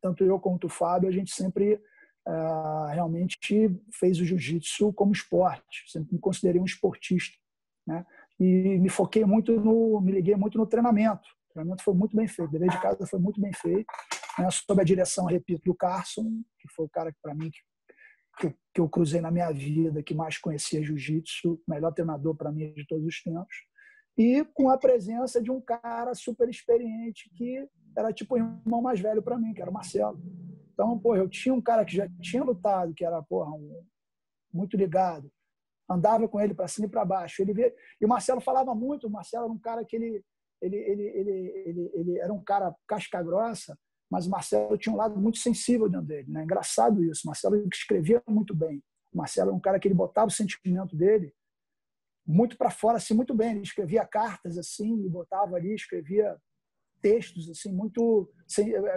tanto eu quanto o Fábio, a gente sempre... Uh, realmente fez o jiu-jitsu como esporte, sempre me considerei um esportista, né? E me foquei muito no, me liguei muito no treinamento. O treinamento foi muito bem feito, o dever de casa foi muito bem feito, né? Sob a direção, repito, do Carson, que foi o cara que para mim que, que eu cruzei na minha vida, que mais conhecia jiu-jitsu, melhor treinador para mim de todos os tempos, e com a presença de um cara super experiente que era tipo o irmão mais velho para mim, que era o Marcelo. Então, pô, eu tinha um cara que já tinha lutado, que era, porra, um, muito ligado. Andava com ele para cima e para baixo. Ele via, e o Marcelo falava muito. O Marcelo era um cara que ele, ele, ele, ele, ele, ele era um cara casca grossa, mas o Marcelo tinha um lado muito sensível dentro dele. Né? Engraçado isso. O Marcelo escrevia muito bem. O Marcelo era um cara que ele botava o sentimento dele muito para fora, assim, muito bem. Ele escrevia cartas, assim, e botava ali, escrevia... textos assim muito,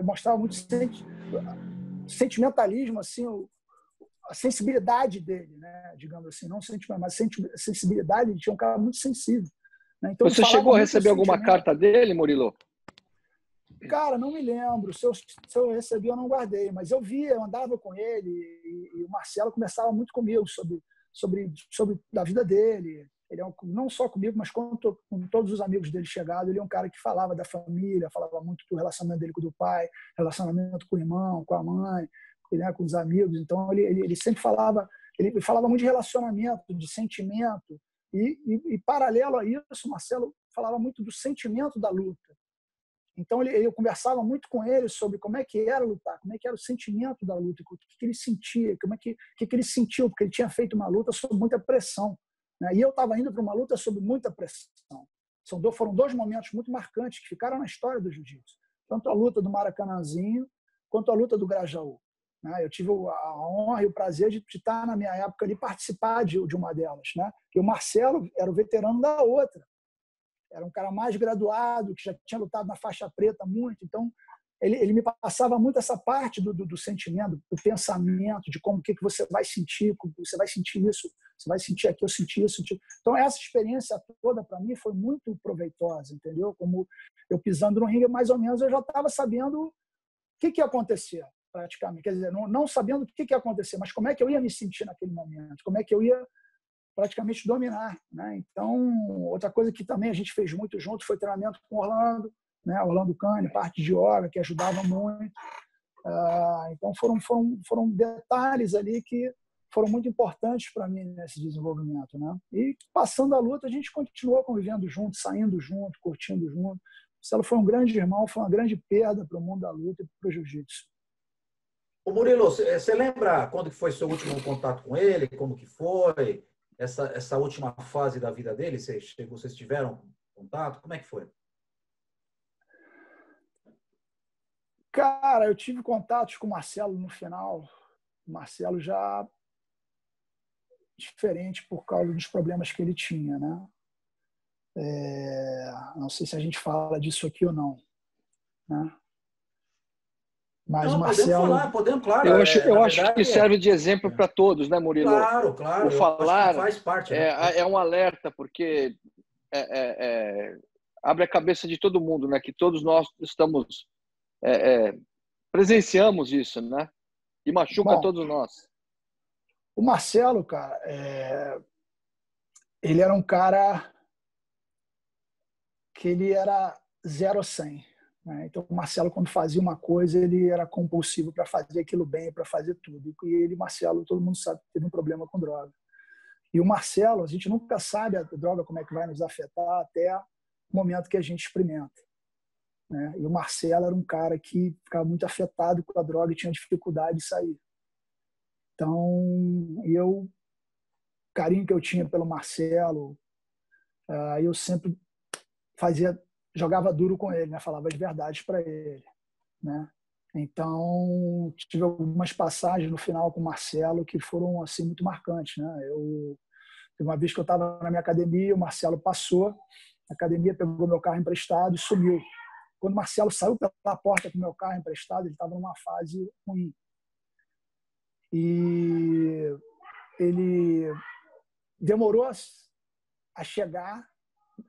mostrava muito sentimentalismo, assim, a sensibilidade dele, né, digamos assim, não sentimento, mas sensibilidade. Ele tinha um cara muito sensível, né? Então, você chegou a receber alguma carta dele, Murilo? Cara, não me lembro se eu, se eu recebi ou não, guardei, mas eu via, eu andava com ele, e, e o Marcelo conversava muito comigo sobre sobre sobre da vida dele. Ele é um, não só comigo, mas com, to, com todos os amigos dele chegados. Ele é um cara que falava da família, falava muito do relacionamento dele com o pai, relacionamento com o irmão, com a mãe, né, com os amigos. Então, ele, ele, ele sempre falava, ele falava muito de relacionamento, de sentimento. E, e, e, paralelo a isso, o Marcelo falava muito do sentimento da luta. Então, ele, eu conversava muito com ele sobre como é que era lutar, como é que era o sentimento da luta, o que, que ele sentia, como é que, que, que ele sentiu, porque ele tinha feito uma luta sob muita pressão. E eu estava indo para uma luta sob muita pressão. Foram dois momentos muito marcantes que ficaram na história do jiu-jitsu. Tanto a luta do Maracanãzinho, quanto a luta do Grajaú. Eu tive a honra e o prazer de estar, na minha época, ali, participar de uma delas. E o Marcelo era o veterano da outra. Era um cara mais graduado, que já tinha lutado na faixa preta muito. Então, ele, ele me passava muito essa parte do, do, do sentimento, do pensamento, de como que, que você vai sentir, como você vai sentir isso, você vai sentir aqui, eu senti isso. Senti... Então, essa experiência toda, para mim, foi muito proveitosa, entendeu? Como eu pisando no ringue, mais ou menos, eu já estava sabendo o que, que ia acontecer, praticamente. Quer dizer, não, não sabendo o que, que ia acontecer, mas como é que eu ia me sentir naquele momento, como é que eu ia praticamente dominar. Né? Então, outra coisa que também a gente fez muito junto foi treinamento com o Orlando, né, Orlando Kane, parte de yoga, que ajudava muito. Ah, então, foram, foram, foram detalhes ali que foram muito importantes para mim nesse desenvolvimento. Né? E, passando a luta, a gente continuou convivendo junto, saindo junto, curtindo junto. O Marcelo foi um grande irmão, foi uma grande perda para o mundo da luta e para o jiu-jitsu. Ô Murilo, você lembra quando que foi seu último contato com ele? Como que foi? Essa, essa última fase da vida dele? Vocês, vocês tiveram contato? Como é que foi? Cara, eu tive contatos com o Marcelo no final. O Marcelo já diferente por causa dos problemas que ele tinha, né? É... Não sei se a gente fala disso aqui ou não. Né? Mas não, o Marcelo... Podemos falar, podemos, claro. Eu acho, é, eu acho verdade, que serve é. de exemplo para todos, né, Murilo? Claro, claro. O falar faz parte, né? é, é um alerta, porque é, é, é... abre a cabeça de todo mundo, né? Que todos nós estamos... É, é, presenciamos isso, né? E machuca Bom, todos nós. O Marcelo, cara, é... ele era um cara que ele era zero a cem. Né? Então, o Marcelo, quando fazia uma coisa, ele era compulsivo para fazer aquilo bem, para fazer tudo. E ele, Marcelo, todo mundo sabe que teve um problema com droga. E o Marcelo, a gente nunca sabe a droga, como é que vai nos afetar até o momento que a gente experimenta. Né? E o Marcelo era um cara que ficava muito afetado com a droga e tinha dificuldade de sair. Então, eu, o carinho que eu tinha pelo Marcelo, eu sempre fazia, jogava duro com ele, né? Falava as verdades para ele. Né? Então, tive algumas passagens no final com o Marcelo que foram assim, muito marcantes. Né? Eu, uma vez que eu estava na minha academia, o Marcelo passou, a academia pegou meu carro emprestado e sumiu. Quando o Marcelo saiu pela porta com o meu carro emprestado, ele estava numa fase ruim. E ele demorou a chegar,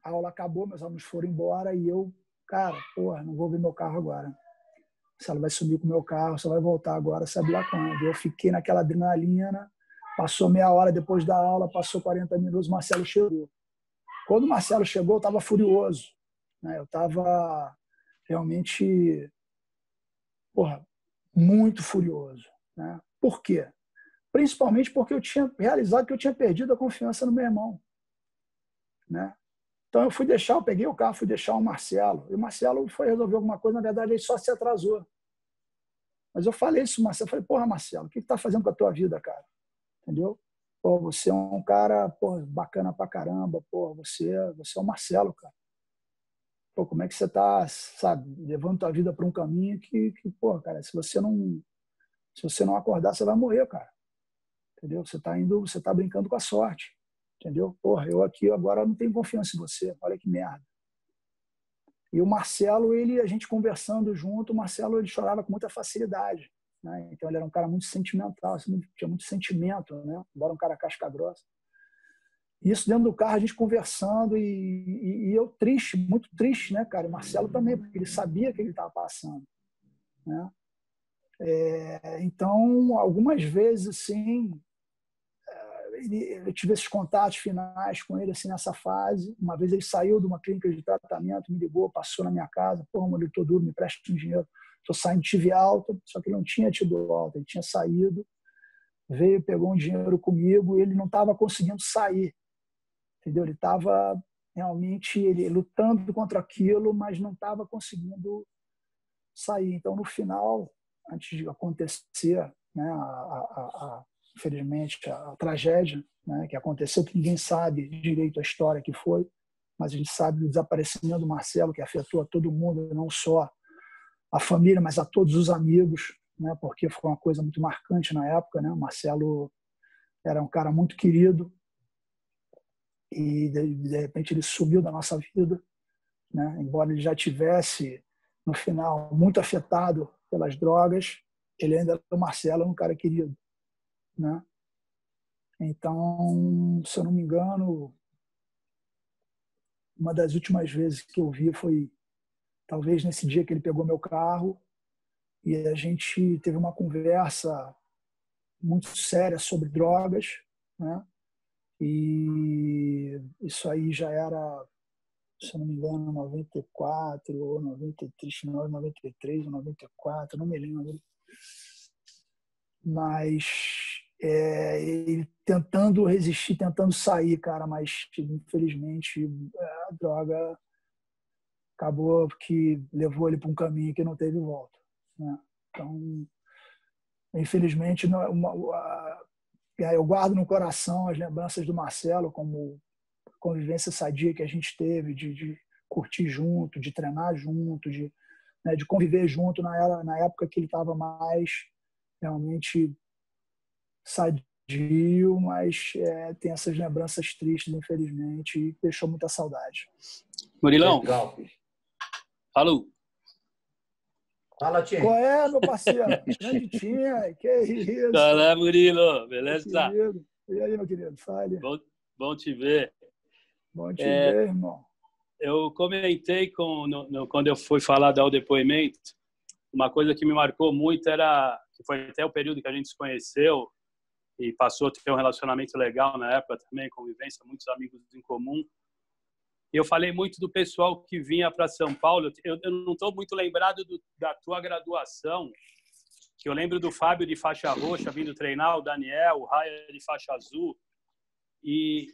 a aula acabou, meus alunos foram embora e eu, cara, porra, não vou ver meu carro agora. O Marcelo vai sumir com o meu carro, só vai voltar agora, sabe lá quando. Eu fiquei naquela adrenalina, passou meia hora depois da aula, passou quarenta minutos, o Marcelo chegou. Quando o Marcelo chegou, eu estava furioso. Né? Eu estava... realmente, porra, muito furioso. Né? Por quê? Principalmente porque eu tinha realizado que eu tinha perdido a confiança no meu irmão. Né? Então eu fui deixar, eu peguei o carro, fui deixar o Marcelo. E o Marcelo foi resolver alguma coisa, na verdade ele só se atrasou. Mas eu falei isso, Marcelo, eu falei, porra, Marcelo, o que, que tá fazendo com a tua vida, cara? Entendeu? Pô, você é um cara, porra, bacana pra caramba, porra, você, você é o Marcelo, cara. Pô, como é que você tá, sabe, levando tua vida para um caminho que, que, pô, cara, se você não se você não acordar, você vai morrer, cara. Entendeu? Você tá indo, você tá brincando com a sorte. Entendeu? Porra, eu aqui agora não tenho confiança em você. Olha que merda. E o Marcelo, ele, a gente conversando junto, o Marcelo, ele chorava com muita facilidade, né? Então ele era um cara muito sentimental, assim, tinha muito sentimento, né? Embora um cara casca grossa. Isso dentro do carro, a gente conversando e, e, e eu triste, muito triste, né, cara? O Marcelo também, porque ele sabia que ele estava passando, né? É, então, algumas vezes, assim, eu tive esses contatos finais com ele, assim, nessa fase. Uma vez ele saiu de uma clínica de tratamento, me ligou, passou na minha casa, pô, mano, eu tô duro, me presta um dinheiro. Tô saindo, tive alta, só que ele não tinha tido alta, ele tinha saído, veio, pegou um dinheiro comigo e ele não estava conseguindo sair. Entendeu? Ele estava realmente ele, lutando contra aquilo, mas não estava conseguindo sair. Então, no final, antes de acontecer, né, a, a, a, infelizmente, a, a tragédia, né, que aconteceu, que ninguém sabe direito a história que foi, mas a gente sabe o desaparecimento do Marcelo, que afetou a todo mundo, não só a família, mas a todos os amigos, né, porque foi uma coisa muito marcante na época. Né? O Marcelo era um cara muito querido, e de repente ele sumiu da nossa vida, né? Embora ele já tivesse no final muito afetado pelas drogas, ele ainda era o Marcelo, um cara querido, né? Então, se eu não me engano, uma das últimas vezes que eu vi foi talvez nesse dia que ele pegou meu carro e a gente teve uma conversa muito séria sobre drogas, né? E isso aí já era, se eu não me engano, noventa e quatro ou noventa e três, final de noventa e três ou noventa e quatro, não me lembro. Mas é, ele tentando resistir, tentando sair, cara, mas infelizmente a droga acabou que levou ele para um caminho que não teve volta. Né? Então, infelizmente, não, uma, uma, eu guardo no coração as lembranças do Marcelo, como a convivência sadia que a gente teve, de, de curtir junto, de treinar junto, de, né, de conviver junto na, era, na época que ele estava mais realmente sadio, mas é, tem essas lembranças tristes, infelizmente, e deixou muita saudade. Murilão, legal. Alô. Fala, Tim. Qual é, meu parceiro? Grande Tim, que isso? Fala, Murilo, beleza? E aí, meu querido? Fale. Bom, bom te ver. Bom te é, ver, irmão. Eu comentei com, no, no, quando eu fui falar, dar o depoimento, uma coisa que me marcou muito era que foi até o período que a gente se conheceu e passou a ter um relacionamento legal na época também, convivência, muitos amigos em comum. Eu falei muito do pessoal que vinha para São Paulo. Eu, eu não estou muito lembrado do, da tua graduação, que eu lembro do Fábio de faixa roxa vindo treinar, o Daniel, o Raia de faixa azul. E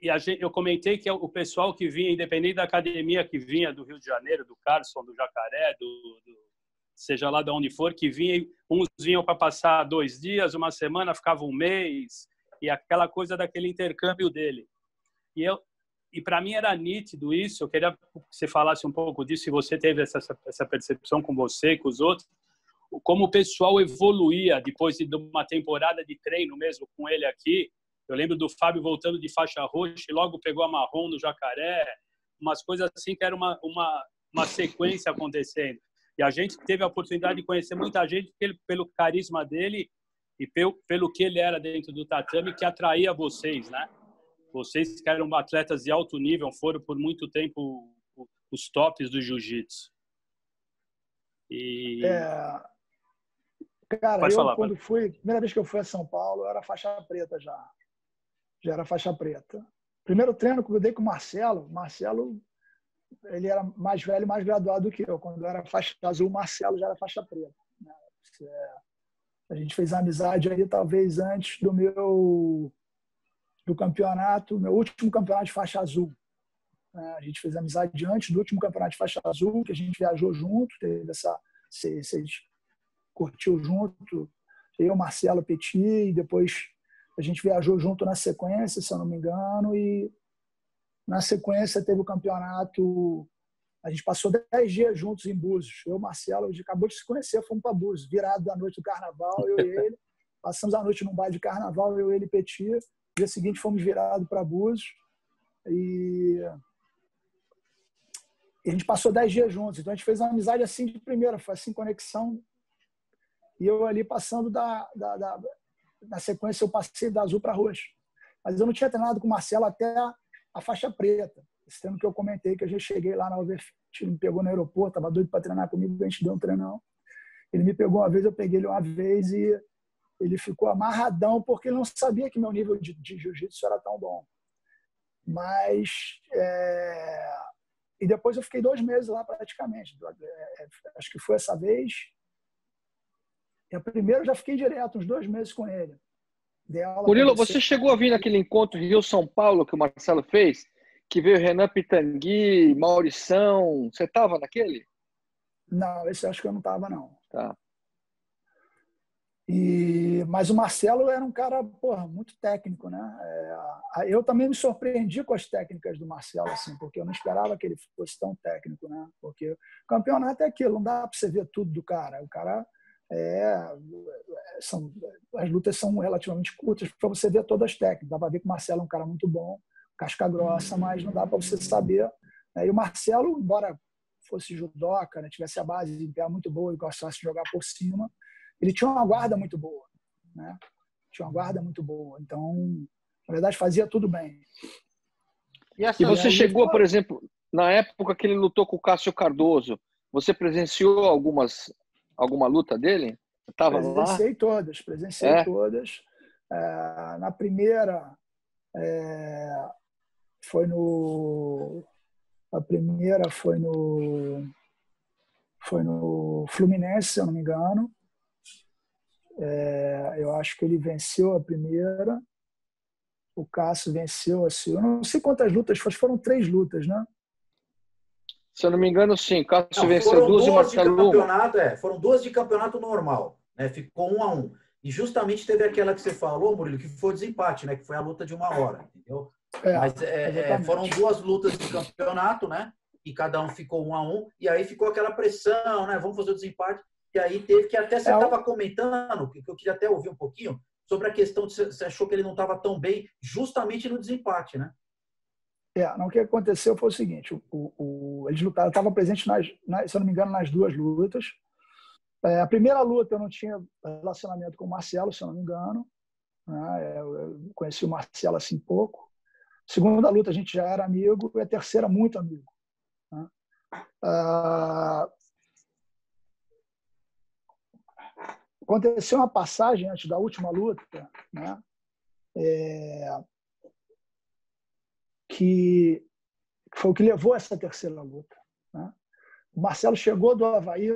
E a gente, eu comentei que o pessoal que vinha, independente da academia que vinha do Rio de Janeiro, do Carson, do Jacaré, do, do seja lá de onde for, que vinha, uns vinham para passar dois dias, uma semana, ficava um mês, e aquela coisa daquele intercâmbio dele. E eu, e para mim era nítido isso, eu queria que você falasse um pouco disso, se você teve essa, essa percepção com você, com os outros, como o pessoal evoluía depois de uma temporada de treino mesmo com ele aqui. Eu lembro do Fábio voltando de faixa roxa e logo pegou a marrom no Jacaré, umas coisas assim que era uma, uma, uma sequência acontecendo. E a gente teve a oportunidade de conhecer muita gente pelo, pelo carisma dele e pelo, pelo que ele era dentro do tatame, que atraía vocês, né? Vocês que eram atletas de alto nível, foram por muito tempo os tops do jiu-jitsu. E... É... Cara, pode eu falar, quando pode. fui, primeira vez que eu fui a São Paulo, eu era faixa preta já. Já era faixa preta. Primeiro treino que eu dei com o Marcelo, Marcelo, ele era mais velho e mais graduado do que eu. Quando eu era faixa azul, o Marcelo já era faixa preta. A gente fez amizade aí talvez antes do meu do campeonato, meu último campeonato de faixa azul. A gente fez amizade antes do último campeonato de faixa azul, que a gente viajou junto, teve essa... Vocês curtiu junto, eu, Marcelo, Petit, e depois a gente viajou junto na sequência, se eu não me engano, e na sequência teve o campeonato, a gente passou dez dias juntos em Búzios, eu, Marcelo, a gente acabou de se conhecer, fomos para Búzios, virado da noite do carnaval, eu e ele, passamos a noite num baile de carnaval, eu, ele e Petit, no dia seguinte fomos virados para Búzios, e... e a gente passou dez dias juntos, então a gente fez uma amizade assim de primeira, foi assim, conexão. E eu ali passando da, da, da... Na sequência, eu passei da azul para roxa. Mas eu não tinha treinado com o Marcelo até a faixa preta. Esse treino que eu comentei, que eu já cheguei lá na Overfit, ele me pegou no aeroporto, estava doido para treinar comigo, a gente deu um treinão. Ele me pegou uma vez, eu peguei ele uma vez e ele ficou amarradão, porque ele não sabia que meu nível de, de jiu-jitsu era tão bom. Mas... É... E depois eu fiquei dois meses lá praticamente. Acho que foi essa vez... Eu primeiro já fiquei direto, uns dois meses com ele. Murilo, você chegou a vir naquele encontro Rio-São Paulo que o Marcelo fez? Que veio Renan Pitangui, Maurição. Você estava naquele? Não, esse eu acho que eu não estava, não. Tá. E... Mas o Marcelo era um cara, porra, muito técnico, né? É... Eu também me surpreendi com as técnicas do Marcelo, assim, porque eu não esperava que ele fosse tão técnico, né? Porque o campeonato é aquilo, não dá para você ver tudo do cara. O cara... É, são, as lutas são relativamente curtas para você ver todas as técnicas. Dá para ver que o Marcelo é um cara muito bom, casca grossa, mas não dá para você saber. E o Marcelo, embora fosse judoca, né, tivesse a base de pé muito boa e gostasse de jogar por cima, ele tinha uma guarda muito boa. Né? Tinha uma guarda muito boa. Então, na verdade, fazia tudo bem. E, assim, e você chegou, por exemplo, na época que ele lutou com o Cássio Cardoso, você presenciou algumas... Alguma luta dele? Eu tava presenciei lá? todas, presenciei é. todas. É, na primeira, é, foi no... A primeira foi no... Foi no Fluminense, se eu não me engano. É, eu acho que ele venceu a primeira. O Cássio venceu, assim... Eu não sei quantas lutas foram, foram três lutas, né? Se eu não me engano, sim. Cássio venceu duas e Marcelo uma. É, foram duas de campeonato normal. Né? Ficou um a um. E justamente teve aquela que você falou, Murilo, que foi o desempate, né? Que foi a luta de uma hora. Entendeu? É, Mas é, é, foram duas lutas de campeonato, né? E cada um ficou um a um. E aí ficou aquela pressão, né? Vamos fazer o desempate. E aí teve que até... Você estava é. comentando, que eu queria até ouvir um pouquinho, sobre a questão de você achou que ele não estava tão bem justamente no desempate, né? É, não, o que aconteceu foi o seguinte, o, o, eles lutaram, eu estava presente, nas, nas, se eu não me engano, nas duas lutas. É, a primeira luta eu não tinha relacionamento com o Marcelo, se eu não me engano. Né? Eu, eu conheci o Marcelo assim pouco. Segunda luta a gente já era amigo e a terceira muito amigo. Né? Ah, aconteceu uma passagem antes da última luta, né? É... que foi o que levou essa terceira luta. Né? O Marcelo chegou do Havaí,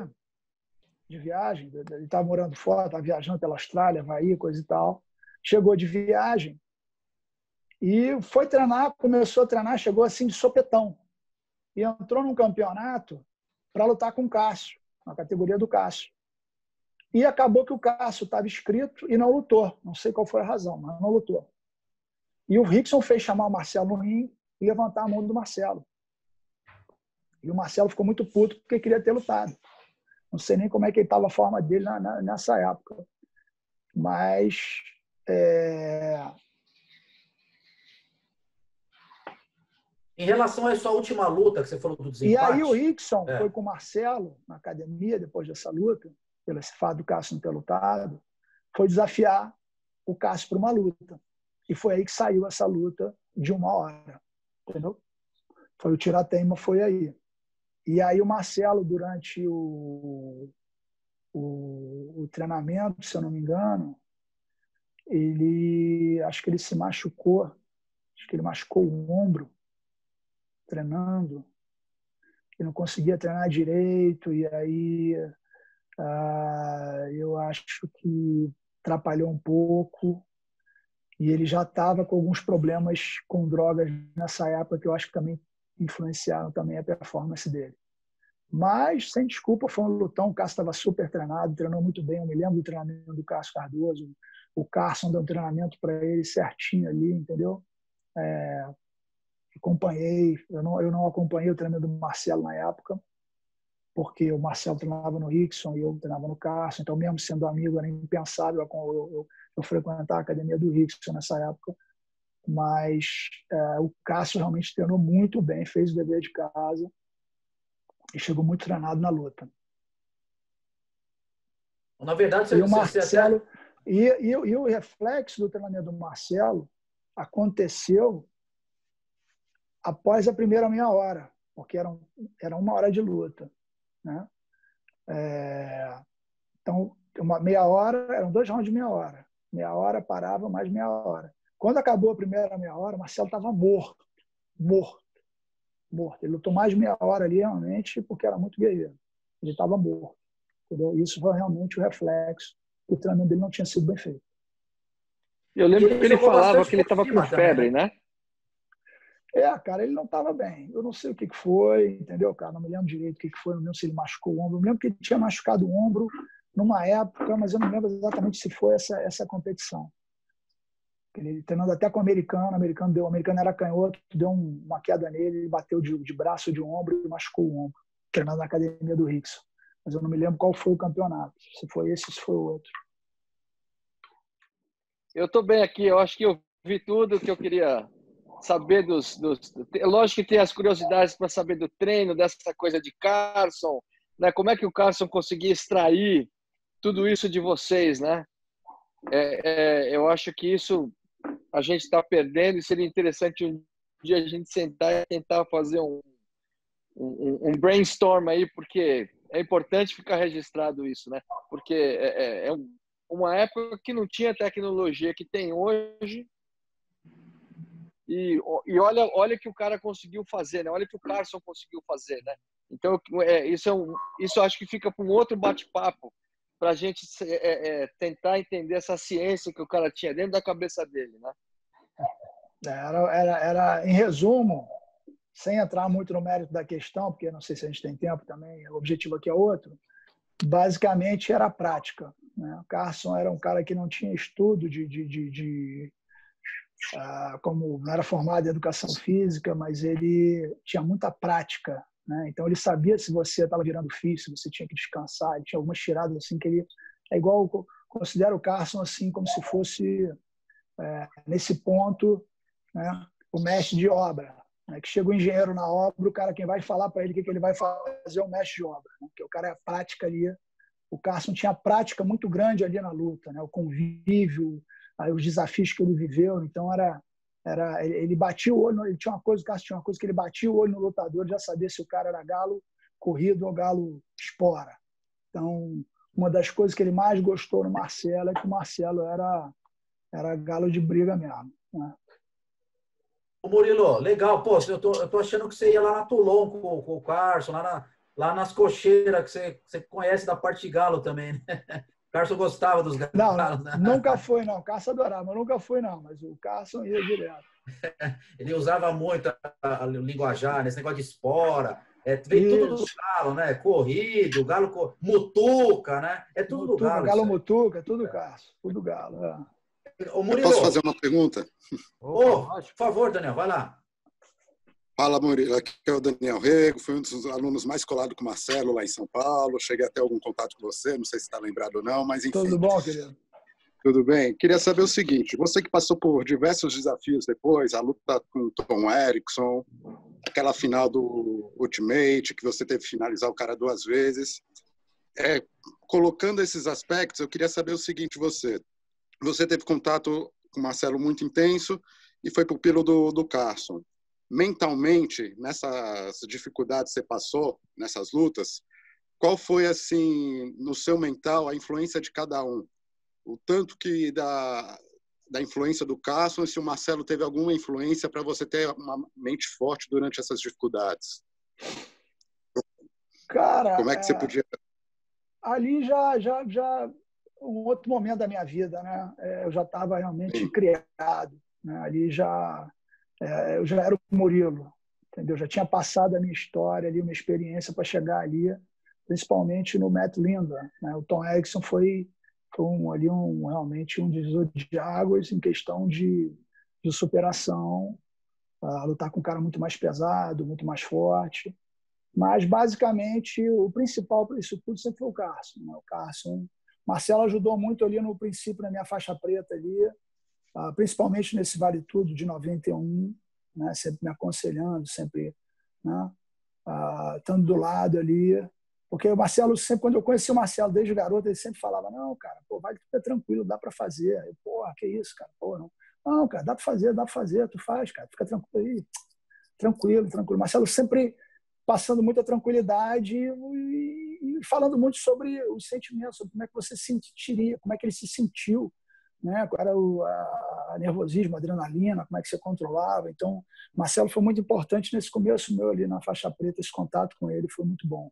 de viagem, ele estava morando fora, estava viajando pela Austrália, Havaí, coisa e tal. Chegou de viagem E foi treinar, começou a treinar, chegou assim de sopetão. E entrou num campeonato para lutar com o Cássio, na categoria do Cássio. E acabou que o Cássio estava inscrito e não lutou. Não sei qual foi a razão, mas não lutou. E o Rickson fez chamar o Marcelo no ringue e levantar a mão do Marcelo. E o Marcelo ficou muito puto porque queria ter lutado. Não sei nem como é que ele estava a forma dele na, na, nessa época. Mas... É... Em relação a essa última luta que você falou do desempate... E aí o Rickson é. foi com o Marcelo na academia, depois dessa luta, pelo fato do Cássio não ter lutado, foi desafiar o Cássio para uma luta. E foi aí que saiu essa luta de uma hora. Entendeu? Foi o tiratema, foi aí. E aí o Marcelo, durante o, o, o treinamento, se eu não me engano, ele acho que ele se machucou. Acho que ele machucou o ombro treinando. Ele não conseguia treinar direito. E aí ah, eu acho que atrapalhou um pouco. E ele já estava com alguns problemas com drogas nessa época, que eu acho que também influenciaram também a performance dele. Mas, sem desculpa, foi um lutão. O Cássio estava super treinado, treinou muito bem. Eu me lembro do treinamento do Cássio Cardoso. O Carson deu um treinamento para ele certinho ali, entendeu? É, acompanhei. Eu não, eu não acompanhei o treinamento do Marcelo na época, porque o Marcelo treinava no Rickson e eu treinava no Carson. Então, mesmo sendo amigo, era impensável eu, eu, eu, eu frequentar a academia do Rickson nessa época. Mas é, o Cássio realmente treinou muito bem, fez o dever de casa e chegou muito treinado na luta. Na verdade, você, e o Marcelo, você até... e, e, e o reflexo do treinamento do Marcelo aconteceu após a primeira meia hora, porque era, era uma hora de luta, né? É, então, uma meia hora, eram dois rounds de meia hora. Meia hora parava, mais meia hora. Quando acabou a primeira meia hora, o Marcelo estava morto, morto, morto. Ele lutou mais de meia hora ali, realmente, porque era muito guerreiro. Ele estava morto. Entendeu? Isso foi realmente o reflexo, que o treinamento dele não tinha sido bem feito. Eu lembro e que ele falava que ele estava com febre, né? É, cara, ele não estava bem. Eu não sei o que foi, entendeu, cara? Não me lembro direito o que foi, não lembro se ele machucou o ombro. Eu me lembro que ele tinha machucado o ombro numa época, mas eu não lembro exatamente se foi essa, essa competição. Ele treinando até com o americano, o americano, deu, o americano era canhoto, deu um, uma queda nele, ele bateu de, de braço, de ombro e machucou o ombro, treinando na academia do Rickson. Mas eu não me lembro qual foi o campeonato, se foi esse, se foi o outro. Eu estou bem aqui, eu acho que eu vi tudo que eu queria saber dos... dos... Lógico que tem as curiosidades para saber do treino, dessa coisa de Carson, né? Como é que o Carson conseguia extrair tudo isso de vocês, né? É, é, eu acho que isso... a gente está perdendo e seria interessante um dia a gente sentar e tentar fazer um, um, um brainstorm aí, porque é importante ficar registrado isso, né? Porque é, é uma época que não tinha tecnologia que tem hoje e, e olha, olha que o cara conseguiu fazer, né? Olha que o Carson conseguiu fazer, né? Então, é, isso, é um, isso acho que fica para um outro bate-papo, para a gente é, é, tentar entender essa ciência que o cara tinha dentro da cabeça dele, né? Era, era, era, em resumo, sem entrar muito no mérito da questão, porque não sei se a gente tem tempo também, o objetivo aqui é outro, basicamente era a prática, né? O Carson era um cara que não tinha estudo de... de, de, de ah, como não era formado em educação física, mas ele tinha muita prática, né? Então, ele sabia se você estava virando físico, se você tinha que descansar. Ele tinha algumas tiradas assim que ele... É igual, considero o Carson assim como se fosse, é, nesse ponto, né, o mestre de obra, né? Que chega o engenheiro na obra, o cara, quem vai falar para ele o que, que ele vai fazer é o mestre de obra, né? Porque o cara é a prática ali. O Carson tinha prática muito grande ali na luta, né? O convívio, aí os desafios que ele viveu. Então, era... Era, ele batia o olho, ele tinha uma coisa, o Cássio tinha uma coisa que ele batia o olho no lutador, já sabia se o cara era galo corrido ou galo espora. Então, uma das coisas que ele mais gostou no Marcelo é que o Marcelo era, era galo de briga mesmo, né? Ô Murilo, legal, pô, eu tô, eu tô achando que você ia lá na Toulon com, com o Carson, lá, na, lá nas cocheiras que você, que você conhece da parte de galo também, né? Carson gostava dos garotos. Não, né? Nunca foi, não. O Carson adorava, mas nunca foi, não. Mas o Carson ia direto. Ele usava muito o linguajar, né? Esse negócio de espora. É, vem tudo do galo, né? Corrido, galo, cor... mutuca, né? É tudo mutuca, do galo. Galo mutuca, tudo é. Carson, tudo galo. É. Ô, Murilo, posso fazer uma pergunta? Oh, por favor, Daniel, vai lá. Fala, Murilo. Aqui é o Daniel Rego. Fui um dos alunos mais colado com o Marcelo lá em São Paulo. Cheguei até algum contato com você, não sei se está lembrado ou não, mas enfim. Tudo bom, querido? Tudo bem. Queria saber o seguinte, você que passou por diversos desafios depois, a luta com o Tom Erikson, aquela final do Ultimate, que você teve que finalizar o cara duas vezes. É, colocando esses aspectos, eu queria saber o seguinte, você, você teve contato com o Marcelo muito intenso e foi pupilo do, do Carson. Mentalmente, nessas dificuldades que você passou, nessas lutas, qual foi, assim, no seu mental, a influência de cada um? O tanto que da, da influência do Carson, se o Marcelo teve alguma influência para você ter uma mente forte durante essas dificuldades? Cara, como é que é, você podia... Ali já, já, já um outro momento da minha vida, né? Eu já estava realmente Sim. criado, né? Ali já é, eu já era o Murilo, entendeu? Já tinha passado a minha história ali, minha experiência para chegar ali, principalmente no Matt Linder, né? O Tom Erikson foi Um, ali um, realmente um divisor de águas em questão de, de superação, uh, lutar com um cara muito mais pesado, muito mais forte. Mas, basicamente, o principal para isso tudo sempre foi o Carson. Né? O Carson, Marcelo ajudou muito ali no princípio, na minha faixa preta ali, uh, principalmente nesse Vale Tudo de noventa e um, né? Sempre me aconselhando, sempre, né? uh, estando do lado ali. Porque o Marcelo, sempre, quando eu conheci o Marcelo desde garoto, ele sempre falava, não, cara, pô, vai ficar tranquilo, dá para fazer. Eu, pô, que isso, cara, pô, não. Não, cara, dá para fazer, dá para fazer, tu faz, cara, fica tranquilo aí. Tranquilo, tranquilo. Marcelo sempre passando muita tranquilidade e, e falando muito sobre os sentimentos, sobre como é que você se sentiria, como é que ele se sentiu, né? Qual era o a, a nervosismo, a adrenalina, como é que você controlava. Então, Marcelo foi muito importante nesse começo meu ali na faixa preta, esse contato com ele foi muito bom.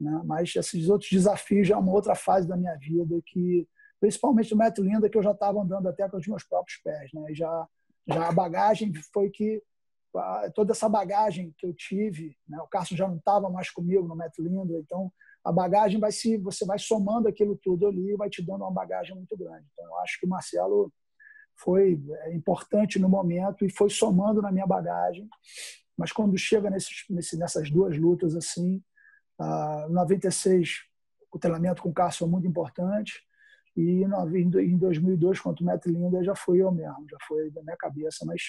Né? Mas esses outros desafios já é uma outra fase da minha vida, que principalmente o Matt Linder, que eu já estava andando até com os meus próprios pés, né? E já, já a bagagem foi que toda essa bagagem que eu tive, né? O Carson já não estava mais comigo no Matt Linder, então a bagagem vai se você vai somando aquilo tudo ali e vai te dando uma bagagem muito grande. Então eu acho que o Marcelo foi importante no momento e foi somando na minha bagagem, mas quando chega nesses, nesse, nessas duas lutas assim, Uh, noventa e seis, o treinamento com o Carson foi muito importante, e em dois mil e dois, contra o Matt Linder, já fui eu mesmo, já foi da minha cabeça, mas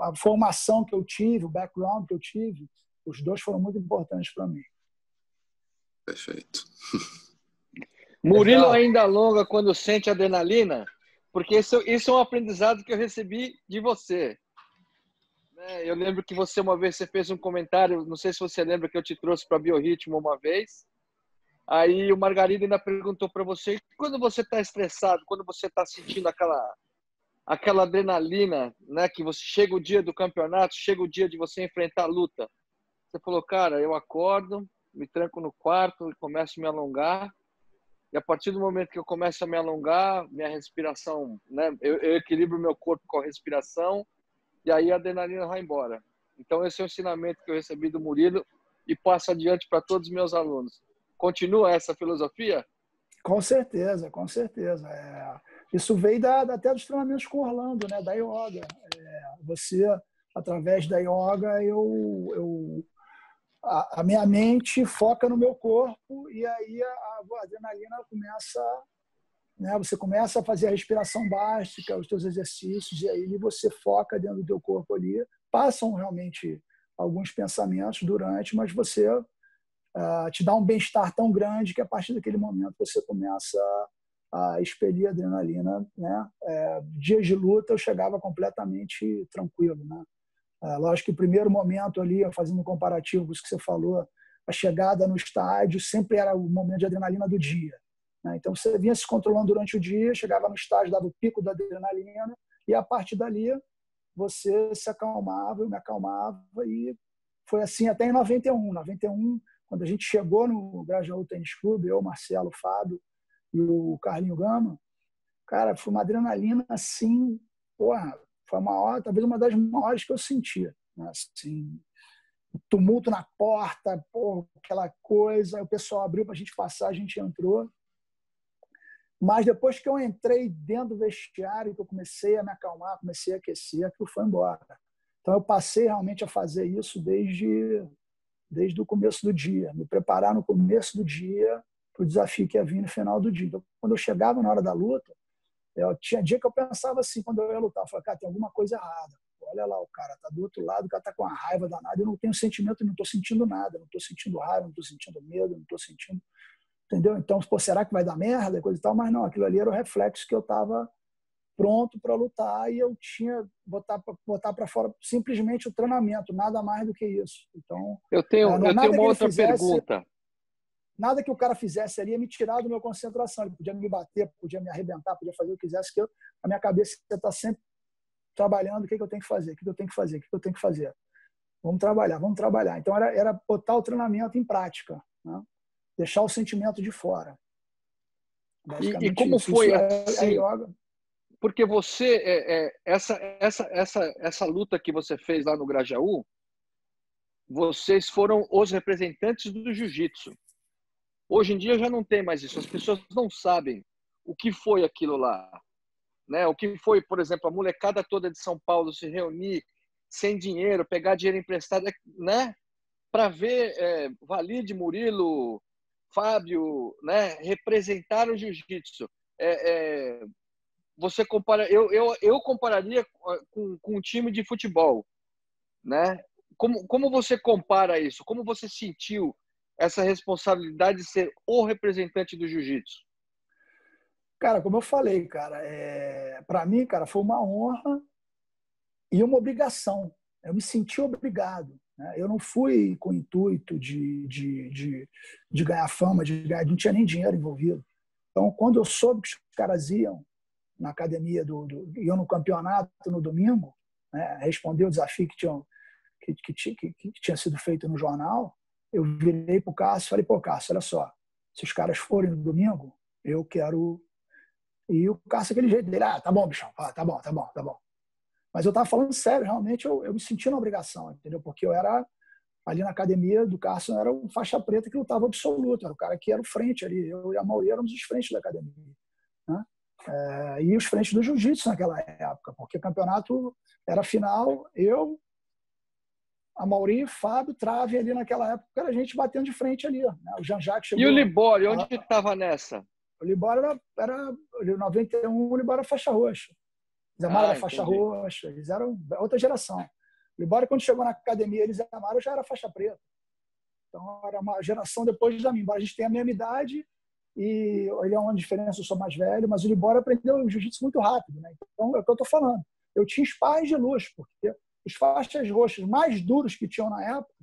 a formação que eu tive, o background que eu tive, os dois foram muito importantes para mim. Perfeito. Murilo ainda alonga quando sente adrenalina, porque isso, isso é um aprendizado que eu recebi de você. Eu lembro que você uma vez você fez um comentário, não sei se você lembra, que eu te trouxe para Biorritmo uma vez. Aí o Margarido ainda perguntou para você, quando você está estressado, quando você está sentindo aquela, aquela adrenalina, né, que você chega o dia do campeonato, chega o dia de você enfrentar a luta. Você falou, cara, eu acordo, me tranco no quarto e começo a me alongar. E a partir do momento que eu começo a me alongar, minha respiração, né, eu, eu equilibro meu corpo com a respiração. E aí a adrenalina vai embora. Então esse é o ensinamento que eu recebi do Murilo e passo adiante para todos os meus alunos. Continua essa filosofia? Com certeza, com certeza. É, isso veio da, até dos treinamentos com o Orlando, né? Da yoga. É, você, através da yoga, eu, eu, a, a minha mente foca no meu corpo e aí a, a adrenalina começa... Você começa a fazer a respiração básica, os teus exercícios, e aí você foca dentro do teu corpo ali. Passam realmente alguns pensamentos durante, mas você uh, te dá um bem-estar tão grande que a partir daquele momento você começa a expelir a adrenalina. Né? É, dias de luta eu chegava completamente tranquilo. Né? É, lógico que o primeiro momento ali, fazendo um comparativo com isso que você falou, a chegada no estádio sempre era o momento de adrenalina do dia. Então, você vinha se controlando durante o dia, chegava no estágio, dava o pico da adrenalina e, a partir dali, você se acalmava, eu me acalmava e foi assim até em noventa e um. noventa e um, quando a gente chegou no Grajaú Tênis Clube, eu, Marcelo, Fábio, e o Carlinhos Gama, cara, foi uma adrenalina assim, porra, foi a maior, talvez uma das maiores que eu sentia, né? Assim, tumulto na porta, porra, aquela coisa, o pessoal abriu pra gente passar, a gente entrou. Mas depois que eu entrei dentro do vestiário, que eu comecei a me acalmar, comecei a aquecer, aquilo foi embora. Então eu passei realmente a fazer isso desde, desde o começo do dia, me preparar no começo do dia para o desafio que ia vir no final do dia. Então, quando eu chegava na hora da luta, eu, tinha dia que eu pensava assim, quando eu ia lutar, eu falava, cara, tem alguma coisa errada. Olha lá, o cara está do outro lado, o cara está com uma raiva danada, eu não tenho sentimento, não estou sentindo nada, não estou sentindo raiva, não estou sentindo medo, não estou sentindo... Entendeu? Então, pô, será que vai dar merda e coisa e tal? Mas não, aquilo ali era o reflexo que eu estava pronto para lutar e eu tinha botar botar para fora simplesmente o treinamento, nada mais do que isso. Então, eu tenho, é, eu tenho uma outra fizesse, pergunta. Nada que o cara fizesse ali ia me tirar do meu concentração. Ele podia me bater, podia me arrebentar, podia fazer o que quisesse, que eu, a minha cabeça está sempre trabalhando o que, que eu tenho que fazer, o que, que eu tenho que fazer, o que, que eu tenho que fazer. Vamos trabalhar, vamos trabalhar. Então, era, era botar o treinamento em prática, né? Deixar o sentimento de fora. E, e como isso, foi isso é, assim, é yoga. Porque você é, é, essa essa essa essa luta que você fez lá no Grajaú, vocês foram os representantes do jiu-jitsu. Hoje em dia já não tem mais isso. As pessoas não sabem o que foi aquilo lá, né? O que foi, por exemplo, a molecada toda de São Paulo se reunir sem dinheiro, pegar dinheiro emprestado, né? Para ver é, Valide, Murilo, Fábio, né, representar o jiu-jitsu. É, é, você compara, eu, eu, eu compararia com, com um time de futebol, né? Como, como você compara isso? Como você sentiu essa responsabilidade de ser o representante do jiu-jitsu? Cara, como eu falei, cara, é, para mim, cara, foi uma honra e uma obrigação. Eu me senti obrigado. Eu não fui com o intuito de, de, de, de ganhar fama, de ganhar, não tinha nem dinheiro envolvido. Então, quando eu soube que os caras iam na academia, do, do, iam no campeonato no domingo, né, responder o desafio que, tinham, que, que, que, que tinha sido feito no jornal, eu virei para o Cássio e falei, pô, Cássio, olha só, se os caras forem no domingo, eu quero... E o Cássio, aquele jeito dele, ah, tá bom, bichão, ah, tá bom, tá bom, tá bom. Mas eu estava falando sério, realmente eu, eu me senti na obrigação, entendeu? Porque eu era, ali na academia do Carson, era um faixa preta que lutava absoluto, era o cara que era o frente ali, eu e a Amauri éramos os frentes da academia, né? É, e os frentes do jiu-jitsu naquela época, porque o campeonato era final, eu, a Amauri, Fábio, Travem ali naquela época, era a gente batendo de frente ali, né? O Janjá que chegou... E o Libório, onde estava nessa? O Libório era, era, em noventa e um, o Libório era faixa roxa. Eles amaram ah, a faixa entendi. roxa, eles eram outra geração. Embora quando chegou na academia, eles amaram, já era faixa preta. Então, era uma geração depois da minha. Embora a gente tenha a mesma idade, e ele é uma diferença, eu sou mais velho, mas o Libório aprendeu o jiu-jitsu muito rápido, né? Então, é o que eu estou falando. Eu tinha os pais de luz, porque os faixas roxas mais duros que tinham na época,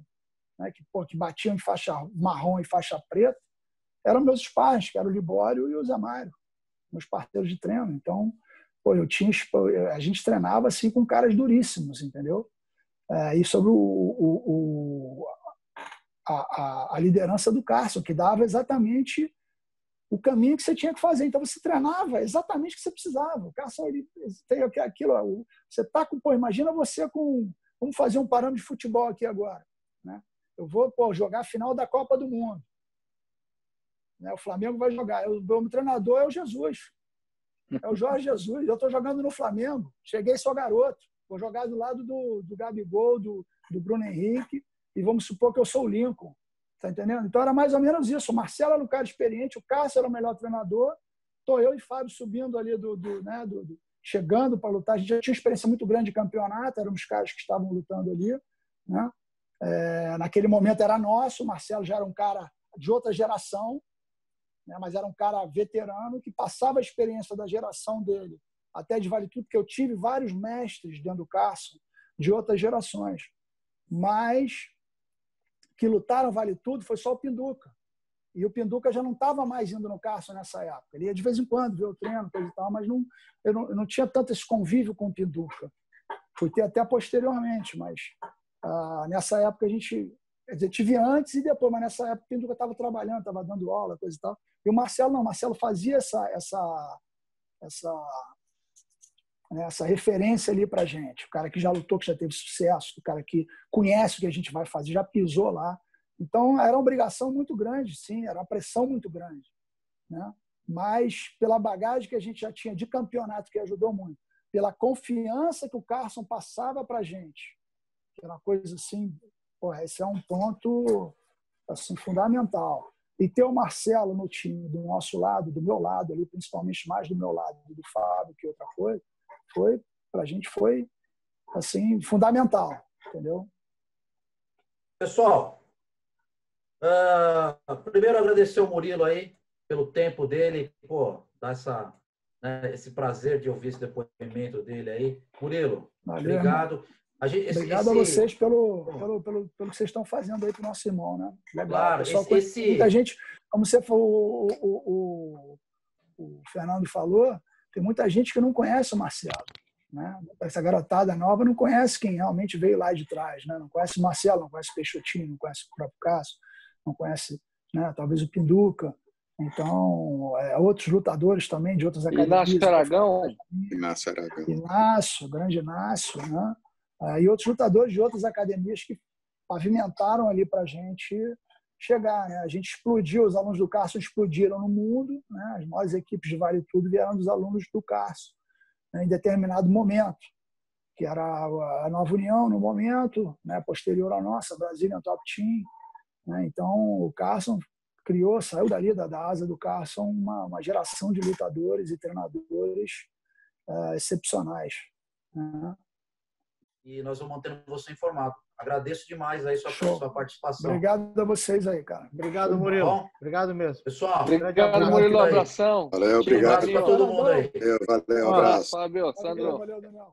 né, que, pô, que batiam de faixa marrom e faixa preta, eram meus pais, que eram o Libório e o Zé Moraes, meus parceiros de treino. Então, eu tinha, a gente treinava assim com caras duríssimos, entendeu? É, e sobre o, o, o, a, a liderança do Carson, que dava exatamente o caminho que você tinha que fazer. Então, você treinava exatamente o que você precisava. O Carson, ele tem aquilo, ó, você tá com, pô, imagina você com, vamos fazer um parâmetro de futebol aqui agora, né? Eu vou, pô, jogar a final da Copa do Mundo, né? O Flamengo vai jogar. O meu treinador é o Jesus. É o Jorge Jesus. Eu estou jogando no Flamengo. Cheguei, sou garoto. Vou jogar do lado do, do Gabigol, do, do Bruno Henrique. E vamos supor que eu sou o Lincoln. Tá entendendo? Então era mais ou menos isso. O Marcelo era um cara experiente. O Cássio era o melhor treinador. Estou eu e o Fábio subindo ali, do, do, né, do, do, chegando para lutar. A gente já tinha uma experiência muito grande de campeonato. Éramos caras que estavam lutando ali, né? É, naquele momento era nosso. O Marcelo já era um cara de outra geração, né, mas era um cara veterano que passava a experiência da geração dele, até de Vale Tudo, porque eu tive vários mestres dentro do Carson, de outras gerações, mas que lutaram Vale Tudo foi só o Pinduca. E o Pinduca já não estava mais indo no Carson nessa época. Ele ia de vez em quando ver o treino, coisa e tal, mas não, eu, não, eu não tinha tanto esse convívio com o Pinduca. Fui ter até posteriormente, mas ah, nessa época a gente Quer dizer, tive antes e depois, mas nessa época o Pinduca estava trabalhando, estava dando aula, coisa e tal. E o Marcelo não, o Marcelo fazia essa, essa, essa, essa referência ali para a gente. O cara que já lutou, que já teve sucesso, o cara que conhece o que a gente vai fazer, já pisou lá. Então, era uma obrigação muito grande, sim, era uma pressão muito grande, né? Mas pela bagagem que a gente já tinha de campeonato, que ajudou muito, pela confiança que o Carson passava para a gente, que era uma coisa assim... Pô, esse é um ponto assim, fundamental. E ter o Marcelo no time do nosso lado, do meu lado, ali, principalmente mais do meu lado, do Fábio, que outra coisa, foi, para a gente foi assim, fundamental. Entendeu? Pessoal, uh, primeiro agradecer o Murilo aí pelo tempo dele, pô, dar essa, né, esse prazer de ouvir esse depoimento dele aí. Murilo, valeu, obrigado. Irmão. A gente, esse, Obrigado esse... a vocês pelo, pelo, pelo, pelo que vocês estão fazendo aí para o nosso irmão, né? Legal. Claro, pessoal, esse, esse... muita gente, como você falou, o, o, o, o Fernando falou, tem muita gente que não conhece o Marcelo, né? Essa garotada nova não conhece quem realmente veio lá de trás, né? Não conhece o Marcelo, não conhece o Peixotinho, não conhece o próprio Cássio, não conhece, né, talvez o Pinduca. Então, é, outros lutadores também de outras academias. Inácio Aragão. Inácio Aragão. Inácio, grande Inácio, né? Ah, e outros lutadores de outras academias que pavimentaram ali para a gente chegar, né? A gente explodiu, os alunos do Carson explodiram no mundo, né? As maiores equipes de Vale Tudo vieram dos alunos do Carson, né? Em determinado momento, que era a Nova União no momento, né? Posterior à nossa, Brasília Top Team, né? Então o Carson criou, saiu dali da, da asa do Carson uma, uma geração de lutadores e treinadores uh, excepcionais, né? E nós vamos manter você informado. Agradeço demais aí sua, sua participação. Obrigado a vocês aí, cara. Obrigado, Murilo. Bom? Obrigado mesmo. Pessoal, obrigado, obrigado Murilo. Um abração. Valeu, obrigado. Obrigado para todo mundo aí. Valeu, valeu, um abraço. Fábio, Sandro. Valeu, valeu, Daniel.